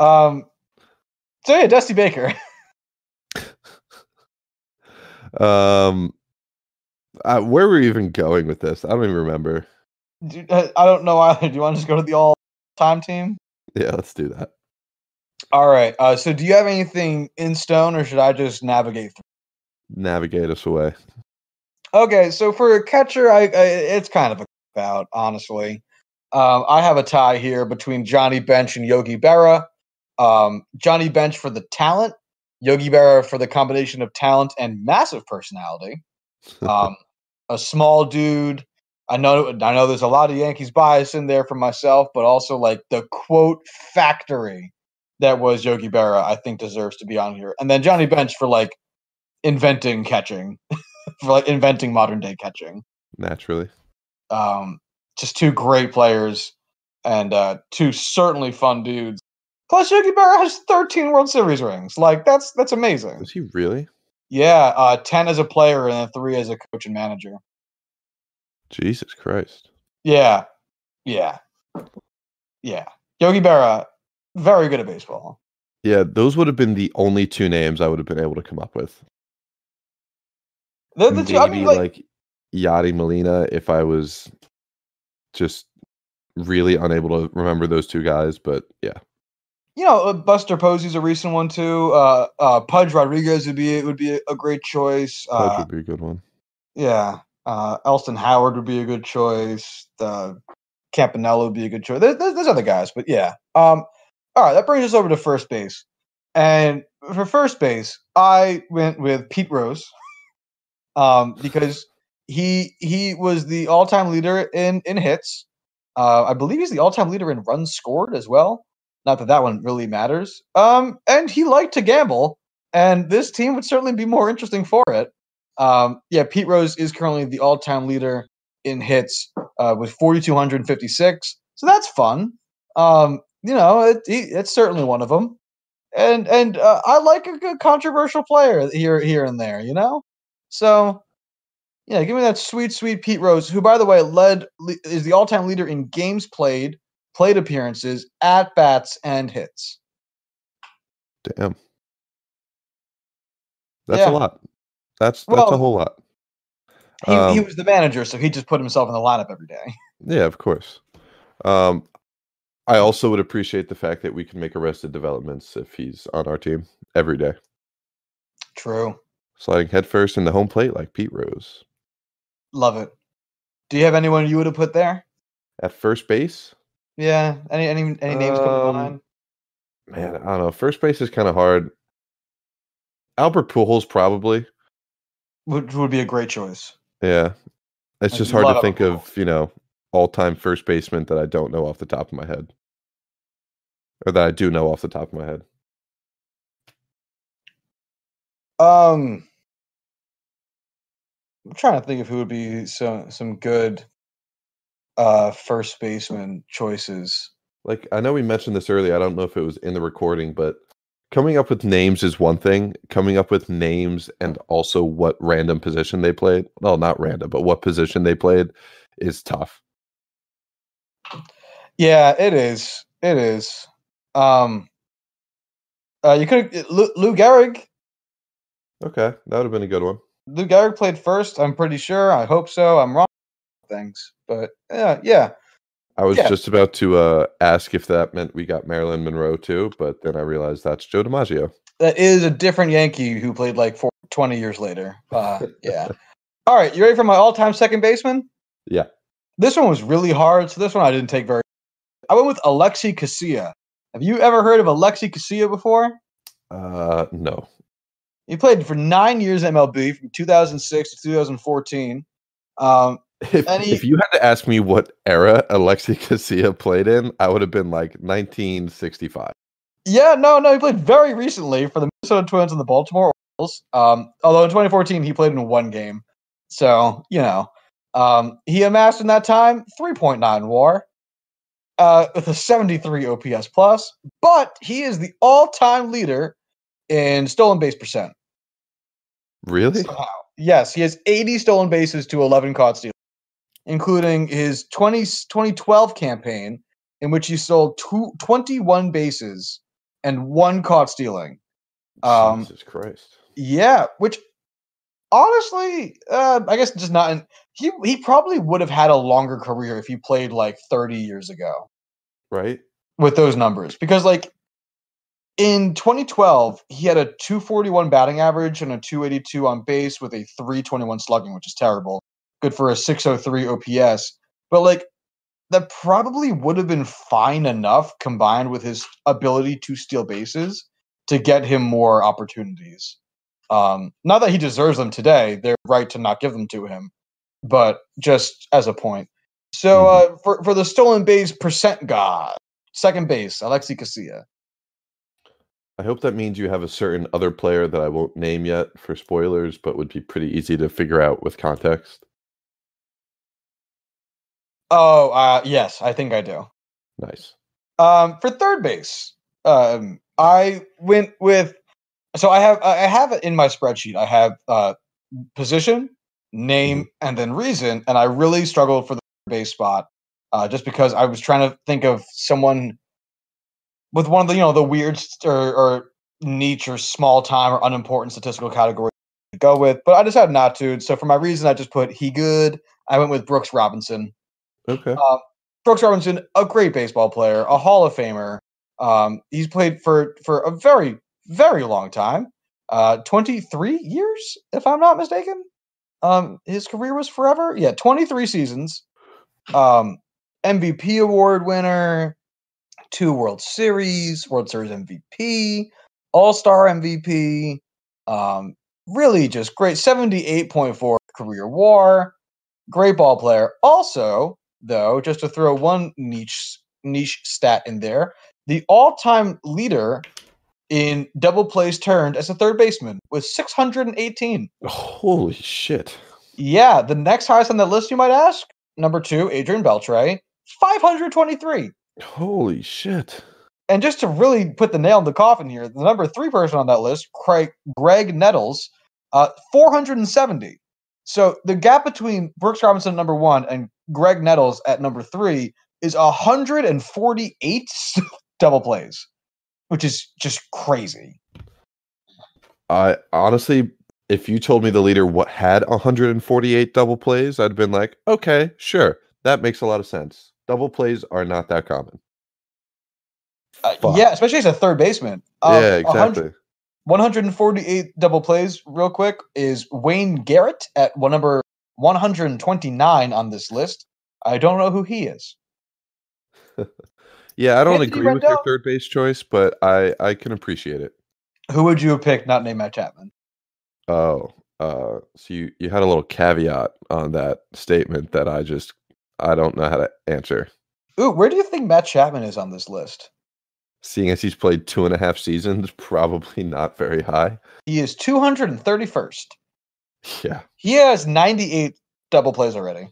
So yeah, Dusty Baker. Where were we even going with this? I don't even remember. Dude, I don't know either. Do you want to just go to the all-time team? Yeah, let's do that. All right. So do you have anything in stone, or should I just navigate through? Navigate us away. Okay, so for a catcher, it's kind of a cop-out, honestly. I have a tie here between Johnny Bench and Yogi Berra. Johnny Bench for the talent, Yogi Berra for the combination of talent and massive personality. A small dude. I know there's a lot of Yankees bias in there for myself, but also like the quote factory that was Yogi Berra, I think deserves to be on here. And then Johnny Bench for like inventing catching, for like inventing modern day catching. Naturally. Just two great players and two certainly fun dudes. Plus, Yogi Berra has 13 World Series rings. Like, that's amazing. Is he really? Yeah, 10 as a player and then 3 as a coach and manager. Jesus Christ. Yeah. Yeah. Yeah. Yogi Berra, very good at baseball. Yeah, those would have been the only two names I would have been able to come up with. The maybe two, I mean, like Yadi Molina, if I was just really unable to remember those two guys, but yeah. You know, Buster Posey's a recent one too. Pudge Rodriguez would be a great choice. Pudge would be a good one. Yeah, Elston Howard would be a good choice. Campanella would be a good choice. There's other guys, but yeah. All right, that brings us over to first base. And for first base, I went with Pete Rose, because he was the all-time leader in hits. I believe he's the all-time leader in runs scored as well. Not that that one really matters. And he liked to gamble, and this team would certainly be more interesting for it. Yeah, Pete Rose is currently the all-time leader in hits with 4,256. So that's fun. You know, it's certainly one of them. And I like a good controversial player here and there, you know? So, yeah, give me that sweet, sweet Pete Rose, who, by the way, is the all-time leader in games played, plate appearances, at-bats, and hits. Damn. That's a lot. That's a whole lot. He was the manager, so he just put himself in the lineup every day. Yeah, of course. I also would appreciate the fact that we can make arrested developments if he's on our team every day. True. Sliding headfirst in the home plate like Pete Rose. Love it. Do you have anyone you would have put there? At first base? Yeah, any names come to mind? Man, I don't know. First base is kind of hard. Albert Pujols probably would be a great choice. Yeah, it's just hard to think of, you know, all-time first baseman that I don't know off the top of my head, or that I do know off the top of my head. I'm trying to think of who would be some good first baseman choices. Like, I know we mentioned this earlier. I don't know if it was in the recording, but coming up with names is one thing. Coming up with names and also what random position they played. Well, not random, but what position they played is tough. Yeah, it is. It is. You could Lou Gehrig. Okay, that would have been a good one. Lou Gehrig played first, I'm pretty sure. I hope so. I'm wrong. Things, but yeah. I was just about to ask if that meant we got Marilyn Monroe too, but then I realized that's Joe DiMaggio. That is a different Yankee who played like 20 years later. Yeah. All right, you ready for my all-time second baseman? Yeah. This one was really hard, so this one I didn't take very. I went with Alexi Casilla. Have you ever heard of Alexi Casilla before? No. He played for 9 years in MLB from 2006 to 2014. If you had to ask me what era Alexi Casilla played in, I would have been like 1965. Yeah, no, he played very recently for the Minnesota Twins and the Baltimore Orioles. Although in 2014 he played in one game, so you know, he amassed in that time 3.9 WAR with a 73 OPS plus. But he is the all-time leader in stolen base percent. Really? Somehow. Yes, he has 80 stolen bases to 11 caught steals, including his 2012 campaign in which he stole 21 bases and one caught stealing. Jesus Christ. Yeah, which honestly, I guess just not. He probably would have had a longer career if he played like 30 years ago. Right? With those numbers. Because like in 2012, he had a 241 batting average and a 282 on base with a 321 slugging, which is terrible. Good for a 603 OPS. But like, that probably would have been fine enough combined with his ability to steal bases to get him more opportunities. Not that he deserves them today. They're right to not give them to him, but just as a point. So for the stolen base percent god, second base, Alexi Casilla. I hope that means you have a certain other player that I won't name yet for spoilers, but would be pretty easy to figure out with context. Oh, yes, I think I do. Nice. For third base, I went with. So I have it in my spreadsheet. I have position, name, and then reason, and I really struggled for the base spot just because I was trying to think of someone with one of the the weird or niche or small time or unimportant statistical category to go with, but I decided not to. So for my reason, I just put he good. I went with Brooks Robinson. Okay. Brooks Robinson, a great baseball player, a Hall of Famer. He's played for a very, very long time, 23 years, if I'm not mistaken. His career was forever. Yeah, 23 seasons. MVP award winner, 2 World Series MVP, All-Star MVP. Really just great. 78.4 career WAR. Great ball player. Also, though, just to throw one niche stat in there, the all-time leader in double plays turned as a third baseman was 618. Holy shit. Yeah, the next highest on that list, you might ask, number 2, Adrian Beltre, 523. Holy shit. And just to really put the nail in the coffin here, the number 3 person on that list, Greg Nettles, 470. So the gap between Brooks Robinson at number 1 and Greg Nettles at number 3 is 148 double plays, which is just crazy. I honestly, if you told me the leader had 148 double plays, I'd been like, okay, sure. That makes a lot of sense. Double plays are not that common. Yeah, especially as a third baseman. Yeah, exactly. 148 double plays, real quick, is Wayne Garrett at number 129 on this list. I don't know who he is. Yeah, I don't agree with your third base choice, but I can appreciate it. Who would you have picked not named Matt Chapman? Oh, so you had a little caveat on that statement that I don't know how to answer. Ooh, where do you think Matt Chapman is on this list? Seeing as he's played 2.5 seasons, probably not very high. He is 231st. Yeah. He has 98 double plays already.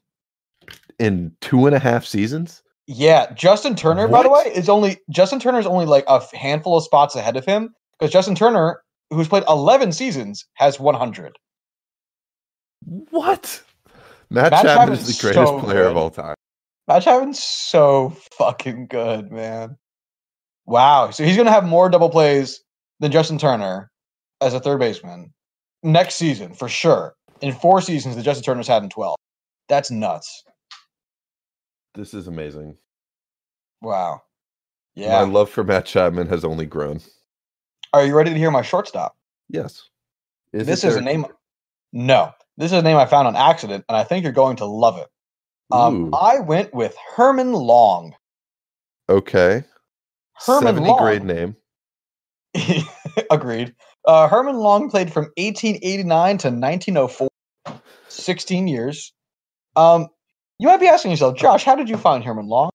In 2.5 seasons? Yeah. Justin Turner, by the way, is only like a handful of spots ahead of him, because Justin Turner, who's played 11 seasons, has 100. What? Matt Chapman is the greatest player of all time. Matt Chapman's so fucking good, man. Wow. So he's going to have more double plays than Justin Turner as a third baseman next season, for sure. In 4 seasons that Justin Turner's had in 12. That's nuts. This is amazing. Wow. Yeah. My love for Matt Chapman has only grown. Are you ready to hear my shortstop? Yes. This is a name. No. This is a name I found on accident, and I think you're going to love it. I went with Herman Long. Okay. Herman 70 Long. Grade name. Agreed. Herman Long played from 1889 to 1904. 16 years. You might be asking yourself, Josh, how did you find Herman Long?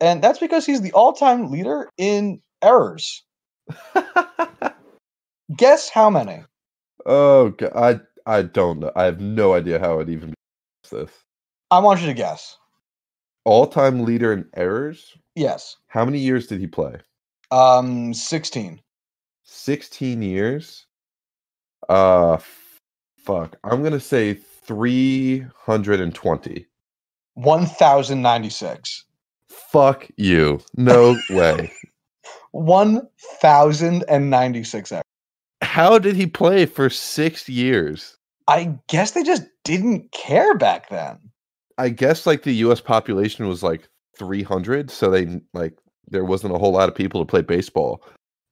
And that's because he's the all-time leader in errors. Guess how many? Oh, God. I don't know. I have no idea how it even this. I want you to guess. All-time leader in errors? Yes. How many years did he play? 16. 16 years? Fuck. I'm going to say 320. 1,096. Fuck you. No way. 1,096 errors. How did he play for 6 years? I guess they just didn't care back then. I guess like the U.S. population was like 300, so they like there wasn't a whole lot of people to play baseball.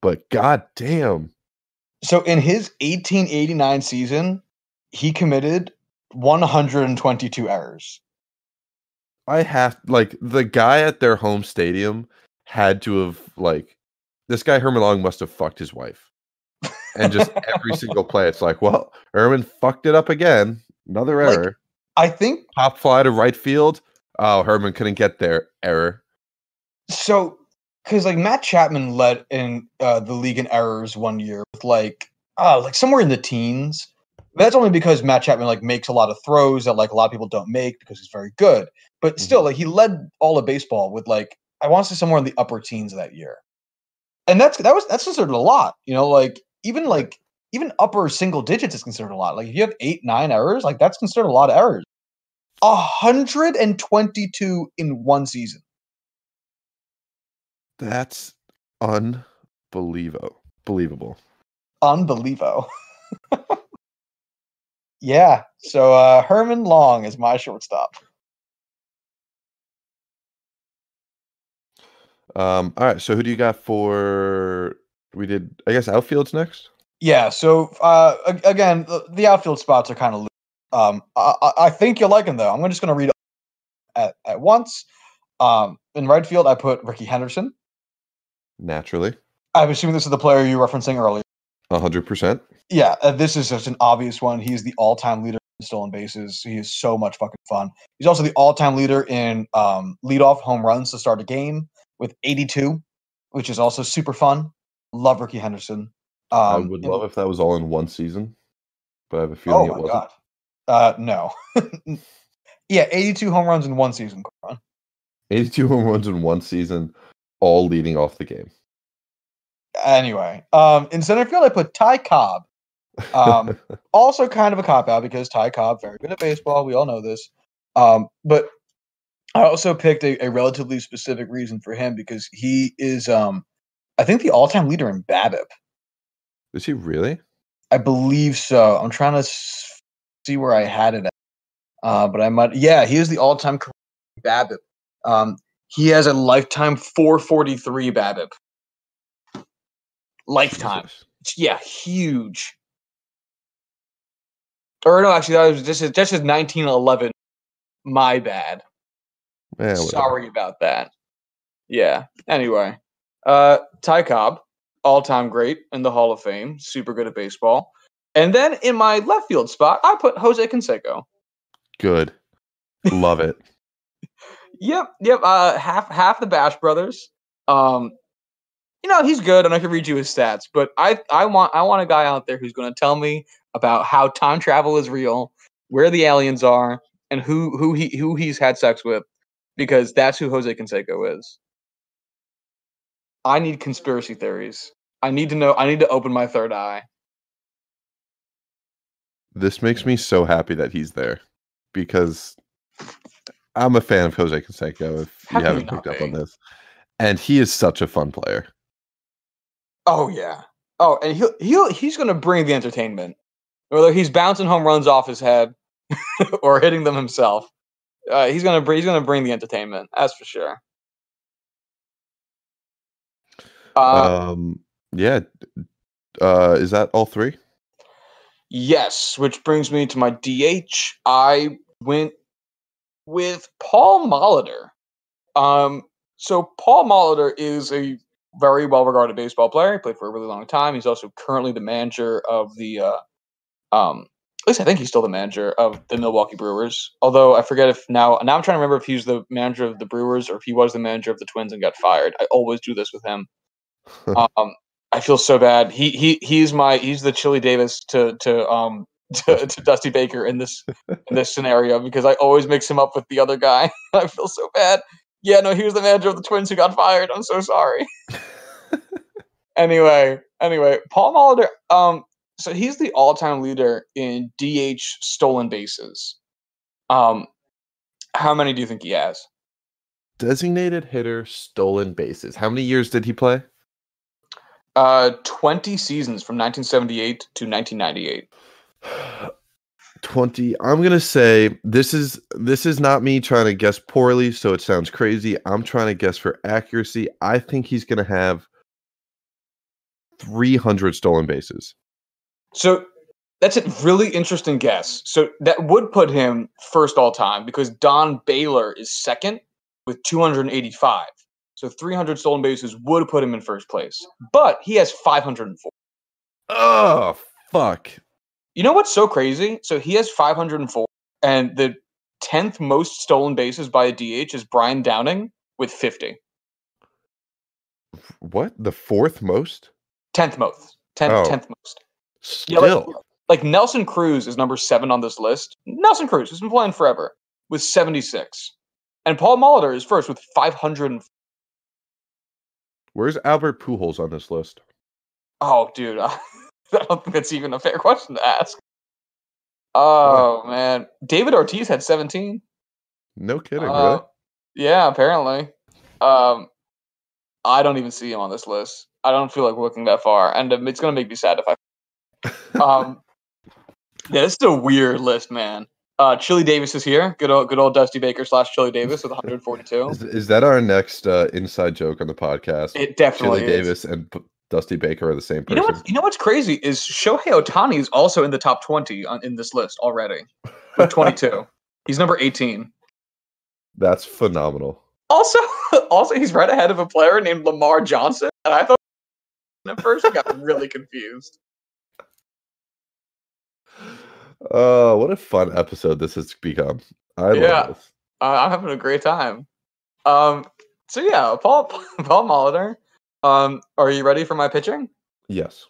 But goddamn! So in his 1889 season, he committed 122 errors. I have like the guy at their home stadium had to have like this guy Herman Long must have fucked his wife. And just every single play, it's like, well, Herman fucked it up again. Another error. Like, I think pop fly to right field. Oh, Herman couldn't get there. Error. So, because like Matt Chapman led in the league in errors one year with like somewhere in the teens. But that's only because Matt Chapman like makes a lot of throws that like a lot of people don't make because he's very good. But still, like he led all of baseball with like I want to say somewhere in the upper teens that year, and that's considered a lot. You know, like. Even upper single digits is considered a lot. Like if you have 8, 9 errors, like that's considered a lot of errors. 122 in one season. That's unbelievable. Unbelievable. Yeah. So Herman Long is my shortstop. All right. So who do you got for? We did, I guess, outfield's next? Yeah, so, again, the outfield spots are kind of loose. I think you'll like him, though. I'm just going to read at once. In right field, I put Rickey Henderson. Naturally. I'm assuming this is the player you were referencing earlier. 100%. Yeah, this is just an obvious one. He's the all-time leader in stolen bases. He is so much fucking fun. He's also the all-time leader in leadoff home runs to start a game with 82, which is also super fun. Love Rickey Henderson. I would love if that was all in one season, but I have a feeling it wasn't. God. No. Yeah, 82 home runs in one season. 82 home runs in one season, all leading off the game. Anyway, in center field, I put Ty Cobb. Also kind of a cop-out because Ty Cobb, very good at baseball. We all know this. But I also picked a relatively specific reason for him because he is I think the all-time leader in BABIP. Is he really? I believe so. I'm trying to see where I had it at. But I might. Yeah, he is the all-time BABIP. He has a lifetime 443 BABIP. Lifetime. Jesus. Yeah, huge. Or no, actually, that was just 1911. My bad. Yeah, sorry about that. Yeah. Anyway. Ty Cobb, all-time great in the Hall of Fame, super good at baseball. And then in my left field spot, I put Jose Canseco. Good. Love it. Yep. Half the Bash Brothers. You know, he's good, and I can read you his stats, but I want a guy out there who's going to tell me about how time travel is real, where the aliens are, and who he's had sex with, because that's who Jose Canseco is. I need conspiracy theories. I need to know. I need to open my third eye. This makes me so happy that he's there because I'm a fan of Jose Canseco, if you haven't picked up on this. And he is such a fun player. Oh, yeah. Oh, and he's going to bring the entertainment. Whether he's bouncing home runs off his head or hitting them himself, he's going to bring the entertainment. That's for sure. Yeah. Is that all three? Yes, which brings me to my DH. I went with Paul Molitor. So Paul Molitor is a very well-regarded baseball player. He played for a really long time. He's also currently the manager of the at least I think he's still the manager of the Milwaukee Brewers. Although I forget if now I'm trying to remember if he's the manager of the Brewers or if he was the manager of the Twins and got fired. I always do this with him. I feel so bad. He's the Chili Davis to Dusty Baker in this scenario because I always mix him up with the other guy. I feel so bad. Yeah, no, he was the manager of the Twins who got fired. I'm so sorry. Anyway, Paul Molitor. So he's the all-time leader in DH stolen bases. How many do you think he has? Designated hitter stolen bases. How many years did he play? 20 seasons from 1978 to 1998. 20. I'm gonna say this is not me trying to guess poorly, so it sounds crazy. I'm trying to guess for accuracy. I think he's gonna have 300 stolen bases. So that's a really interesting guess. So that would put him first all time because Don Baylor is second with 285. So 300 stolen bases would put him in first place, but he has 504. Oh, fuck. You know what's so crazy? So he has 504, and the 10th most stolen bases by a DH is Brian Downing with 50. What? The fourth most? 10th most. 10th most. Still. Yeah, like Nelson Cruz is number 7 on this list. Nelson Cruz has been playing forever with 76. And Paul Molitor is first with 504. Where's Albert Pujols on this list? Oh, dude. I don't think that's even a fair question to ask. Oh, man. David Ortiz had 17. No kidding, really? Yeah, apparently. I don't even see him on this list. I don't feel like looking that far, and it's going to make me sad if I... yeah, this is a weird list, man. Chili Davis is here. Good old Dusty Baker / Chili Davis with 142. Is that our next inside joke on the podcast? It definitely Chili is. Davis and... Dusty Baker are the same person. You know what's crazy is Shohei Ohtani is also in the top 20 in this list already. With 22. He's number 18. That's phenomenal. Also, he's right ahead of a player named Lamar Johnson. And I thought at first I got really confused. What a fun episode this has become. I love this. I'm having a great time. So yeah, Paul Molitor. Are you ready for my pitching? Yes.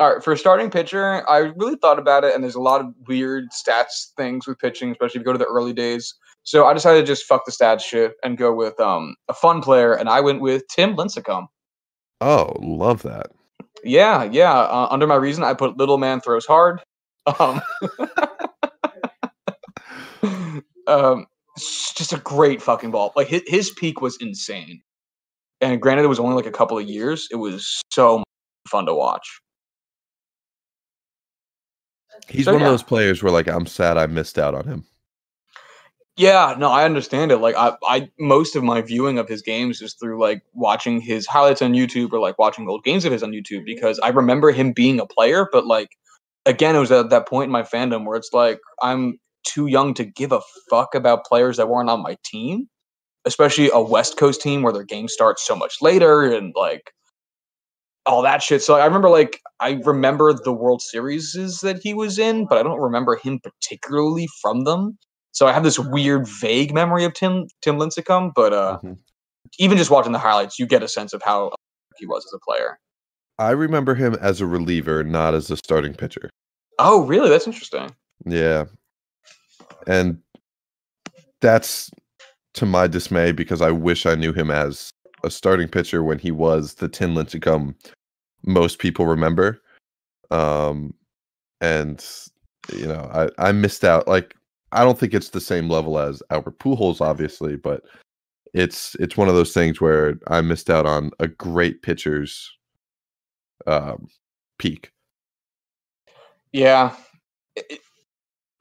All right. For starting pitcher, I really thought about it, and there's a lot of weird stats things with pitching, especially if you go to the early days. So I decided to just fuck the stats shit and go with a fun player, and I went with Tim Lincecum. Oh, love that. Yeah. Under my reason, I put little man throws hard. Just a great fucking ball. Like his peak was insane. And granted, it was only like a couple of years. It was so fun to watch. He's one of those players where, like, I'm sad I missed out on him. Yeah, no, I understand it. Like, I most of my viewing of his games is through, like, watching his highlights on YouTube or, like, watching old games of his on YouTube because I remember him being a player. But, like, again, it was at that point in my fandom where it's like I'm too young to give a fuck about players that weren't on my team. Especially a West Coast team where their game starts so much later and like all that shit. So I remember the World Series that he was in, but I don't remember him particularly from them. So I have this weird, vague memory of Tim Lincecum, but even just watching the highlights, you get a sense of how he was as a player. I remember him as a reliever, not as a starting pitcher. Oh, really? That's interesting. Yeah. And that's... to my dismay, because I wish I knew him as a starting pitcher when he was the Tim Lincecum most people remember. And, you know, I missed out. Like, I don't think it's the same level as Albert Pujols, obviously, but it's one of those things where I missed out on a great pitcher's peak. Yeah.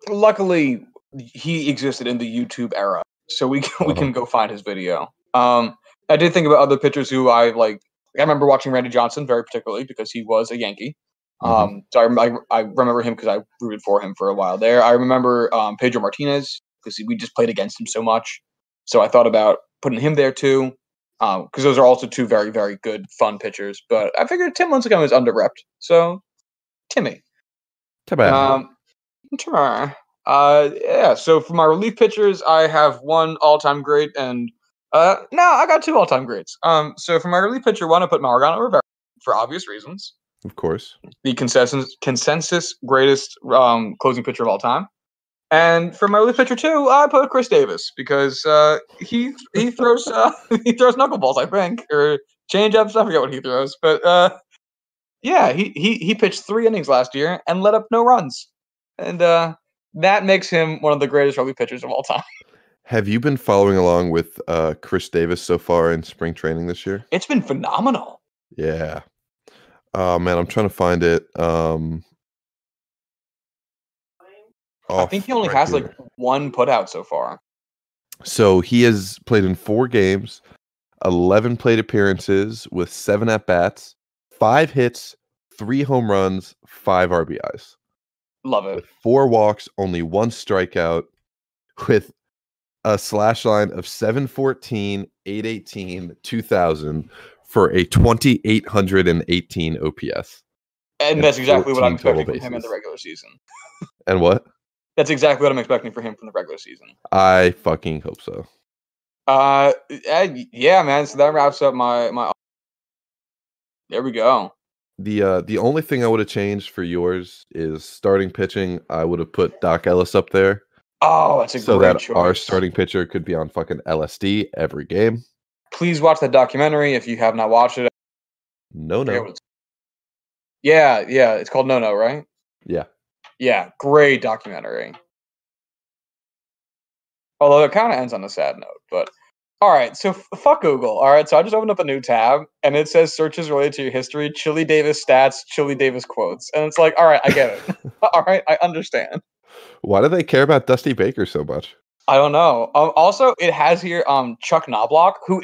Luckily, he existed in the YouTube era. So we can go find his video. I did think about other pitchers who I like. I remember watching Randy Johnson very particularly because he was a Yankee. So I remember him because I rooted for him for a while there. I remember Pedro Martinez because we just played against him so much. So I thought about putting him there too, because those are also two very, very good, fun pitchers. But I figured Tim Lincecum is under-repped. So, Timmy. Timmy. Yeah, so for my relief pitchers, I have one all-time great and no, I got two all-time greats. So for my relief pitcher one, I put Mariano Rivera for obvious reasons. Of course. The consensus greatest closing pitcher of all time. And for my relief pitcher two, I put Chris Davis because he throws he throws knuckleballs, I think, or changeups. I forget what he throws, but yeah, he pitched 3 innings last year and let up no runs. And that makes him one of the greatest relief pitchers of all time. Have you been following along with Chris Davis so far in spring training this year? It's been phenomenal. Yeah. Oh, man, I'm trying to find it. I think he only has like one putout so far. So he has played in 4 games, 11 plate appearances with 7 at-bats, 5 hits, 3 home runs, 5 RBIs. Love it. With 4 walks, only 1 strikeout, with a slash line of 714, 818, 2000 for a 2,818 OPS. And that's exactly what I'm expecting from him in the regular season. And what? That's exactly what I'm expecting for him from the regular season. I fucking hope so. Yeah, man. So that wraps up my. There we go. The only thing I would have changed for yours is starting pitching. I would have put Doc Ellis up there. Oh, that's a great choice. So that our starting pitcher could be on fucking LSD every game. Please watch that documentary if you have not watched it. No. Yeah. It's called No, right? Yeah. Yeah, great documentary. Although it kind of ends on a sad note, but all right. So fuck Google. All right. So I just opened up a new tab and it says searches related to your history, Chili Davis stats, Chili Davis quotes. And it's like, all right, I get it. All right. I understand. Why do they care about Dusty Baker so much? I don't know. Also, it has here Chuck Knobloch, who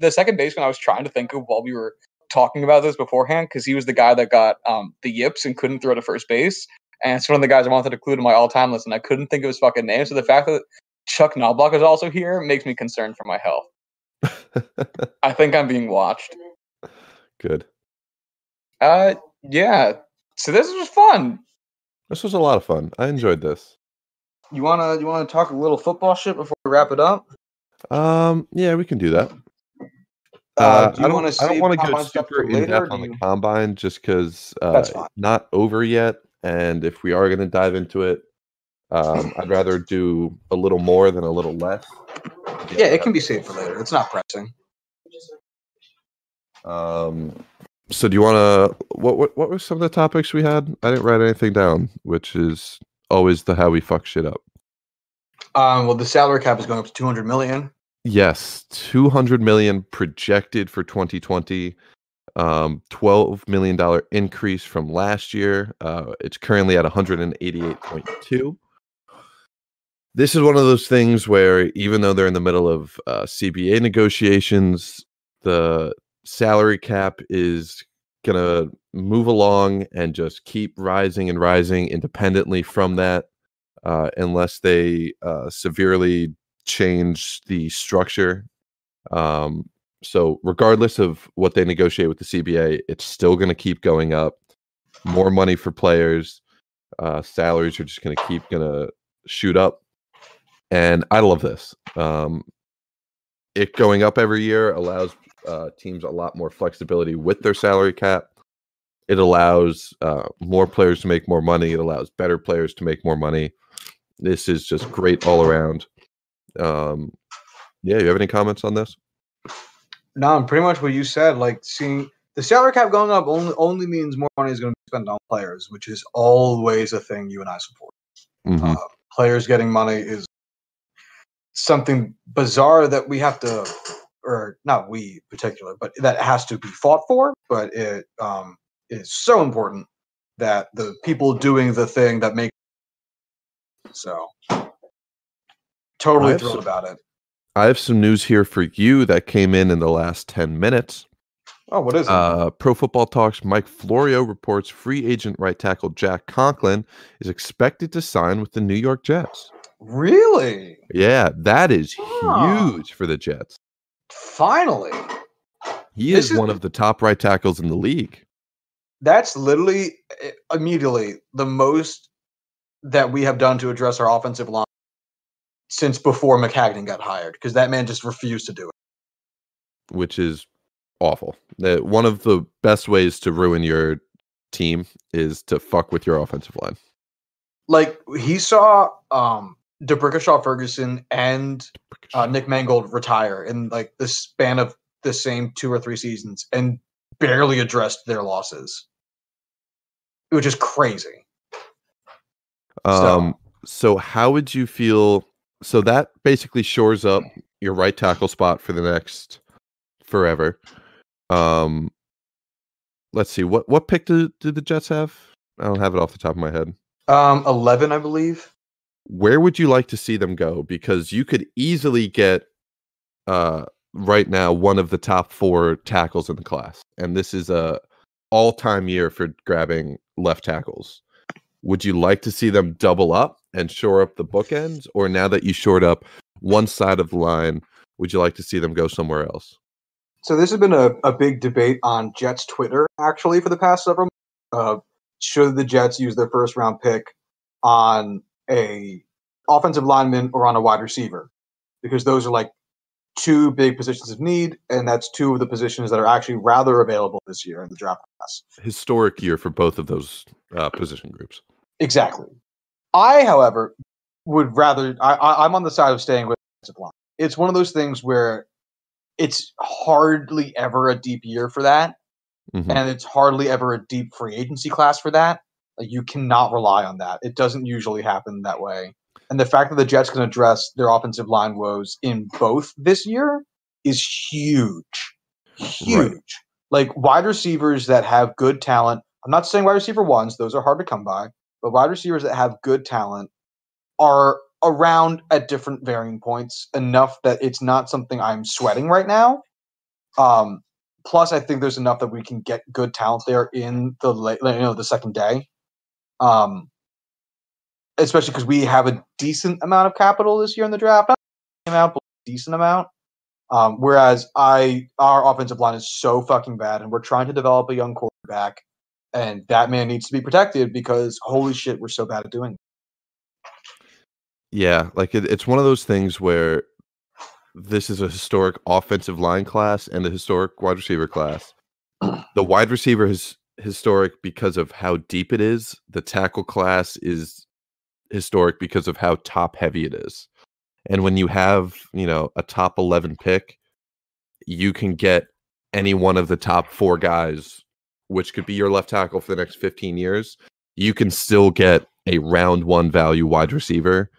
the second baseman I was trying to think of while we were talking about this beforehand, because he was the guy that got the yips and couldn't throw to first base. And it's one of the guys I wanted to include in my all-time list, and I couldn't think of his fucking name. So the fact that Chuck Knobloch is also here makes me concerned for my health. I think I'm being watched. Good. Yeah. So this was fun. This was a lot of fun. I enjoyed this. You wanna talk a little football shit before we wrap it up? Yeah, we can do that. I don't want to go super in depth on the combine just because it's not over yet. And if we are going to dive into it, I'd rather do a little more than a little less. Yeah, it can be saved for later. It's not pressing. So do you want to – what were some of the topics we had? I didn't write anything down, which is always how we fuck shit up. Well, the salary cap is going up to $200 million. Yes, $200 million projected for 2020. $12 million increase from last year. It's currently at 188.2. This is one of those things where even though they're in the middle of CBA negotiations, the salary cap is going to move along and just keep rising and rising independently from that unless they severely change the structure. So regardless of what they negotiate with the CBA, it's still going to keep going up. More money for players. Salaries are just going to keep shoot up. And I love this. It going up every year allows teams a lot more flexibility with their salary cap. It allows more players to make more money. It allows better players to make more money. This is just great all around. Yeah, you have any comments on this? No, pretty much what you said. Like, seeing the salary cap going up only means more money is going to be spent on players, which is always a thing you and I support. Mm-hmm. Players getting money is something bizarre that we have to, or not we in particular, but that has to be fought for. But it is so important that the people doing the thing that make so totally thrilled about it. I have some news here for you that came in the last 10 minutes. Oh, what is it? Pro Football Talk's Mike Florio reports free agent right tackle Jack Conklin is expected to sign with the New York Jets. Really? Yeah, that is huge for the Jets. Finally. He is one of the top right tackles in the league. That's literally immediately the most that we have done to address our offensive line since before McHagnon got hired, because that man just refused to do it. Which is awful. One of the best ways to ruin your team is to fuck with your offensive line. Like, he saw DeBrickashaw Ferguson and Nick Mangold retire in like the span of the same 2 or 3 seasons and barely addressed their losses. It was just crazy. So how would you feel? So that basically shores up your right tackle spot for the next forever. Let's see. What pick did the Jets have? I don't have it off the top of my head. 11, I believe. Where would you like to see them go? Because you could easily get right now one of the top 4 tackles in the class, and this is a all-time year for grabbing left tackles. Would you like to see them double up and shore up the bookends, or now that you shored up one side of the line, would you like to see them go somewhere else? So this has been a big debate on Jets Twitter actually for the past several months. Should the Jets use their first round pick on a offensive lineman or on a wide receiver? Because those are like 2 big positions of need, and that's 2 of the positions that are actually rather available this year in the draft class. Historic year for both of those position groups. Exactly. I, however, would rather... I'm on the side of staying with offensive line. It's one of those things where it's hardly ever a deep year for that, and it's hardly ever a deep free agency class for that. Like, you cannot rely on that. It doesn't usually happen that way. And the fact that the Jets can address their offensive line woes in both this year is huge. Huge. Right. Like, wide receivers that have good talent. I'm not saying wide receiver ones. Those are hard to come by. But wide receivers that have good talent are around at different varying points enough that it's not something I'm sweating right now. Plus, I think there's enough that we can get good talent there in the late, the second day. Especially because we have a decent amount of capital this year in the draft. Not a decent amount, but a decent amount. Whereas our offensive line is so fucking bad, and we're trying to develop a young quarterback, and that man needs to be protected because, holy shit, we're so bad at doing it. Yeah, like it's one of those things where this is a historic offensive line class and a historic wide receiver class. The wide receiver is historic because of how deep it is. The tackle class is historic because of how top heavy it is. And when you have, a top 11 pick, you can get any one of the top 4 guys, which could be your left tackle for the next 15 years. You can still get a round 1 value wide receiver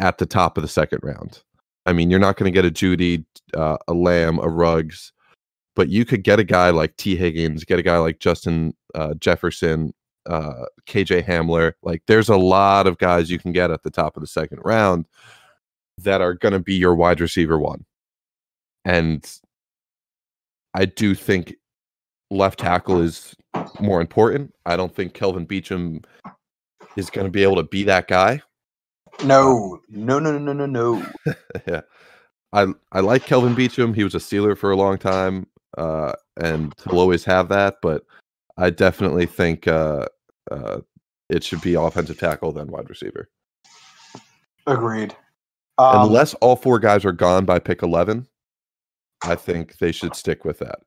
at the top of the second round. I mean, you're not going to get a Judy, a Lamb, a Ruggs, but you could get a guy like T. Higgins, get a guy like Justin Jefferson, KJ Hamler. Like, there's a lot of guys you can get at the top of the second round that are going to be your wide receiver 1. And I do think left tackle is more important. I don't think Kelvin Beachum is going to be able to be that guy. No. Yeah. I like Kelvin Beachum. He was a Steeler for a long time, and he'll always have that. But I definitely think it should be offensive tackle, then wide receiver. Agreed. Unless all 4 guys are gone by pick 11, I think they should stick with that.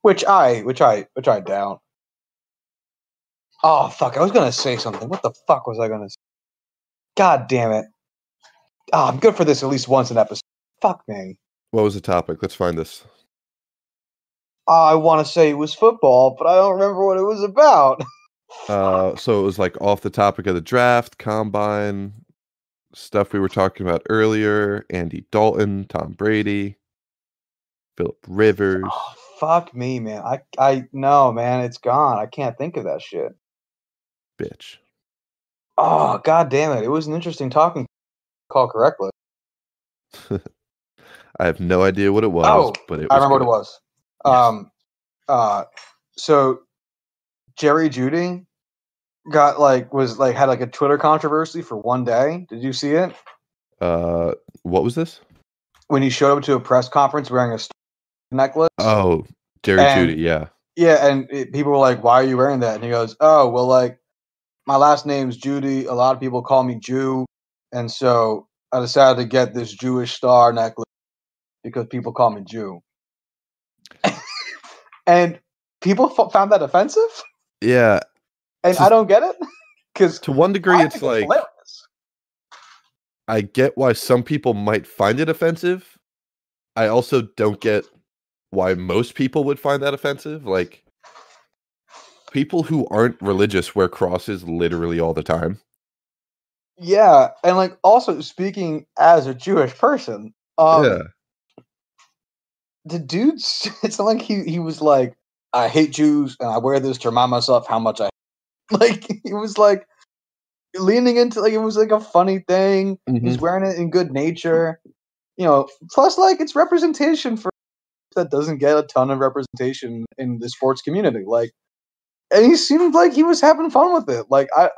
Which I doubt. Oh fuck! I was gonna say something. What the fuck was I gonna say? God damn it. Oh, I'm good for this at least once an episode. Fuck me. What was the topic? Let's find this. I want to say it was football, but I don't remember what it was about. So it was like off the topic of the draft, combine, stuff we were talking about earlier, Andy Dalton, Tom Brady, Philip Rivers. Oh, fuck me, man. No, man, it's gone. I can't think of that shit. Bitch. Oh, God damn it. It was an interesting talking call correctly. I have no idea what it was, but it was. I remember what it was. Yes. So Jerry Jeudy got like was like had like a Twitter controversy for one day. Did you see it? What was this? When he showed up to a press conference wearing a star necklace. Oh, Jerry Judy, yeah. Yeah, and people were like, "Why are you wearing that?" And he goes, "Oh, well, like my last name's Judy. A lot of people call me Jew, and so I decided to get this Jewish star necklace because people call me Jew." And people found that offensive. Yeah, and I don't get it because to one degree, it's like hilarious. I get why some people might find it offensive. I also don't get why most people would find that offensive. Like, people who aren't religious wear crosses literally all the time. Yeah, and like also speaking as a Jewish person, the dude, it's not like he was like, I hate Jews and I wear this to remind myself how much I hate. Like, he was like leaning into, like, it was like a funny thing. Mm-hmm. He's wearing it in good nature, you know. Plus, like, it's representation for that doesn't get a ton of representation in the sports community. Like, and he seemed like he was having fun with it. Like, I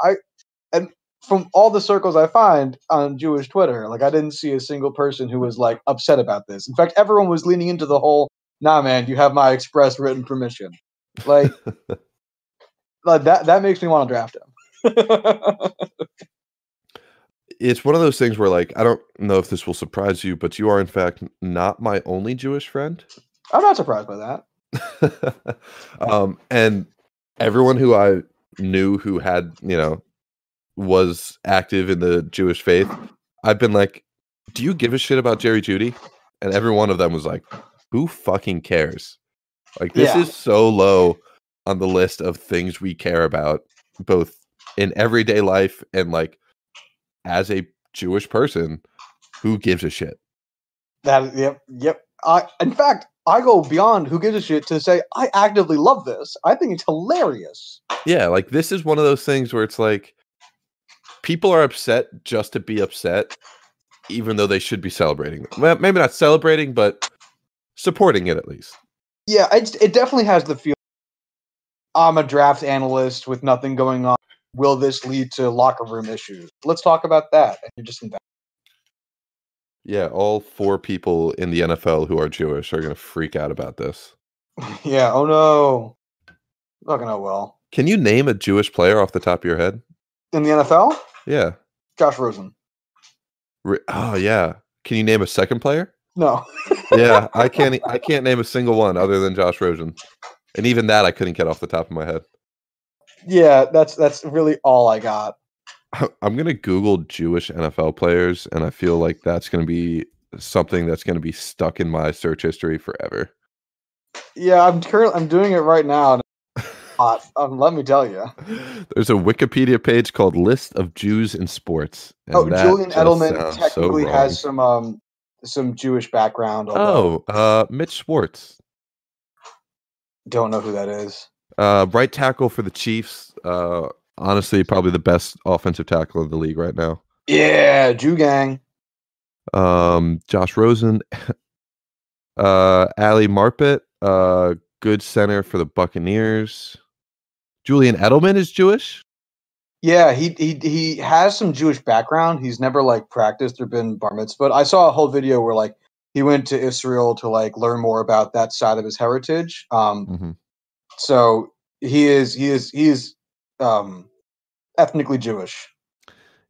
and from all the circles I find on Jewish Twitter, like, I didn't see a single person who was like upset about this. In fact, everyone was leaning into the whole, nah, man, you have my express written permission. Like, like that makes me want to draft him. It's one of those things where, like, I don't know if this will surprise you, but you are, in fact, not my only Jewish friend. I'm not surprised by that. And everyone who I knew who had, you know, was active in the Jewish faith, I've been like, do you give a shit about Jerry Judy? And every one of them was like, who fucking cares? Like, this is so low on the list of things we care about, both in everyday life and, like, as a Jewish person, who gives a shit? That, yep. In fact, I go beyond who gives a shit to say I actively love this. I think it's hilarious. Yeah, like, this is one of those things where it's like, people are upset just to be upset, even though they should be celebrating. Well, maybe not celebrating, but supporting it at least. Yeah, it definitely has the feel. I'm a draft analyst with nothing going on. Will this lead to locker room issues? Let's talk about that. And you're just in that. Yeah, all four people in the NFL who are Jewish are going to freak out about this. Yeah, oh no. Not going to well. Can you name a Jewish player off the top of your head? In the NFL? Yeah. Josh Rosen. Oh, yeah. Can you name a second player? No. Yeah, I can't name a single one other than Josh Rosen. And even that I couldn't get off the top of my head. Yeah, that's really all I got. I'm going to Google Jewish NFL players, and I feel like that's going to be something that's going to be stuck in my search history forever. Yeah, I'm doing it right now. Let me tell you. There's a Wikipedia page called List of Jews in Sports. Oh, Julian Edelman technically has some Jewish background. Although, Mitch Schwartz. Don't know who that is. Right tackle for the Chiefs. Honestly, probably the best offensive tackle in the league right now. Yeah, Jew gang. Josh Rosen. Ali Marpet. Good center for the Buccaneers. Julian Edelman is Jewish? Yeah, he has some Jewish background. He's never, like, practiced or been bar mitzvah. But I saw a whole video where, like, he went to Israel to, like, learn more about that side of his heritage. So he is ethnically Jewish.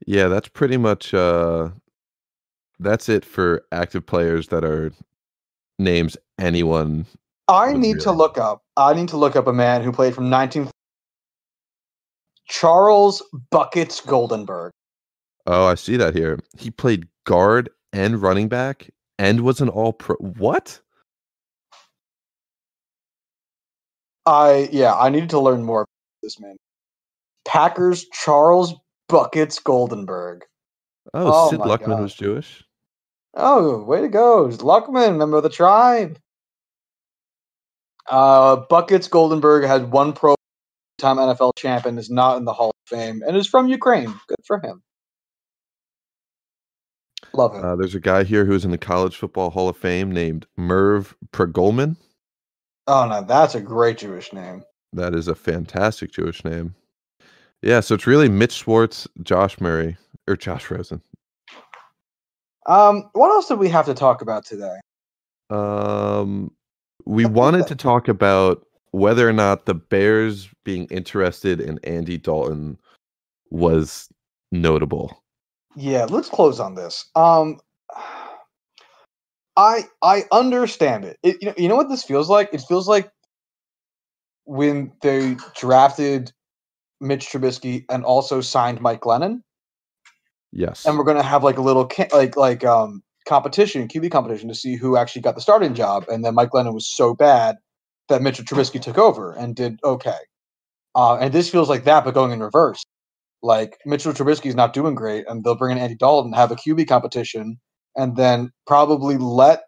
Yeah, that's pretty much that's it for active players that are names anyone. I need to look up a man who played from 19 Charles Buckets Goldenberg. Oh, I see that here. He played guard and running back and was an all-pro. What? I needed to learn more about this man. Packers Charles Buckets Goldenberg. Oh, Sid Luckman was Jewish. Oh, way to go. Luckman, member of the tribe. Buckets Goldenberg has one pro-time NFL champ and is not in the Hall of Fame and is from Ukraine. Good for him. Love him. There's a guy here who's in the College Football Hall of Fame named Merv Pergolman. Oh, no, that's a great Jewish name. That is a fantastic Jewish name. Yeah, so it's really Mitch Schwartz, Josh Murray, or Josh Rosen. What else did we have to talk about today? We wanted to talk about whether or not the Bears being interested in Andy Dalton was notable. Yeah, let's close on this. I understand it. You know what this feels like? It feels like when they drafted Mitch Trubisky and also signed Mike Glennon. Yes. And we're going to have like a little competition, QB competition, to see who actually got the starting job. And then Mike Glennon was so bad that Mitch Trubisky took over and did okay. And this feels like that, but going in reverse. Like, Mitchell Trubisky's not doing great, and they'll bring in Andy Dalton, have a QB competition, and then probably let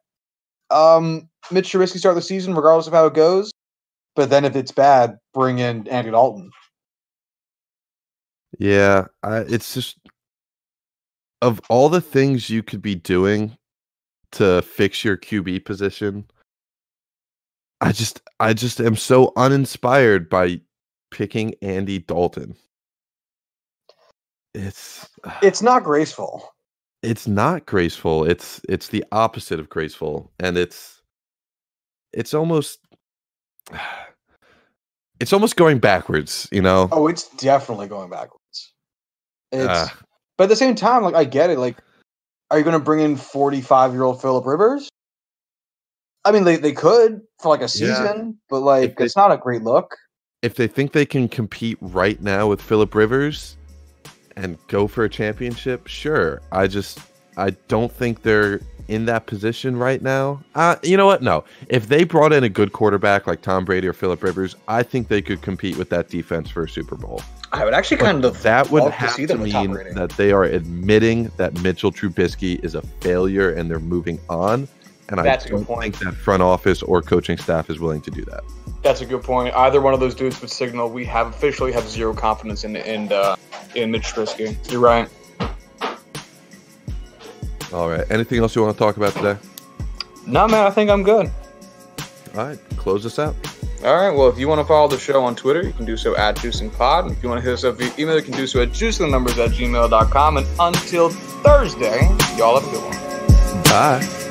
Mitch Trubisky start the season regardless of how it goes. But then if it's bad, bring in Andy Dalton. Yeah, it's just, of all the things you could be doing to fix your QB position, I just am so uninspired by picking Andy Dalton. It's not graceful. It's not graceful. It's the opposite of graceful, and it's almost going backwards, you know? Oh, it's definitely going backwards. But at the same time, like, I get it. Like, are you going to bring in 45-year-old Philip Rivers? I mean, they could for like a season, but like, it's not a great look. If they think they can compete right now with Philip Rivers and go for a championship, sure. I don't think they're in that position right now. You know what? No. If they brought in a good quarterback like Tom Brady or Philip Rivers, I think they could compete with that defense for a Super Bowl. I would actually mean that they are admitting that Mitchell Trubisky is a failure and they're moving on. And I don't think that front office or coaching staff is willing to do that. That's a good point. Either one of those dudes would signal we have officially have zero confidence in Mitch Trubisky. You're right. All right. Anything else you want to talk about today? No, man. I think I'm good. All right. Close us out. All right. Well, if you want to follow the show on Twitter, you can do so at JuicingPod. And if you want to hit us up via email, you can do so at juicingthenumbers@gmail.com. And until Thursday, y'all have a good one. Bye.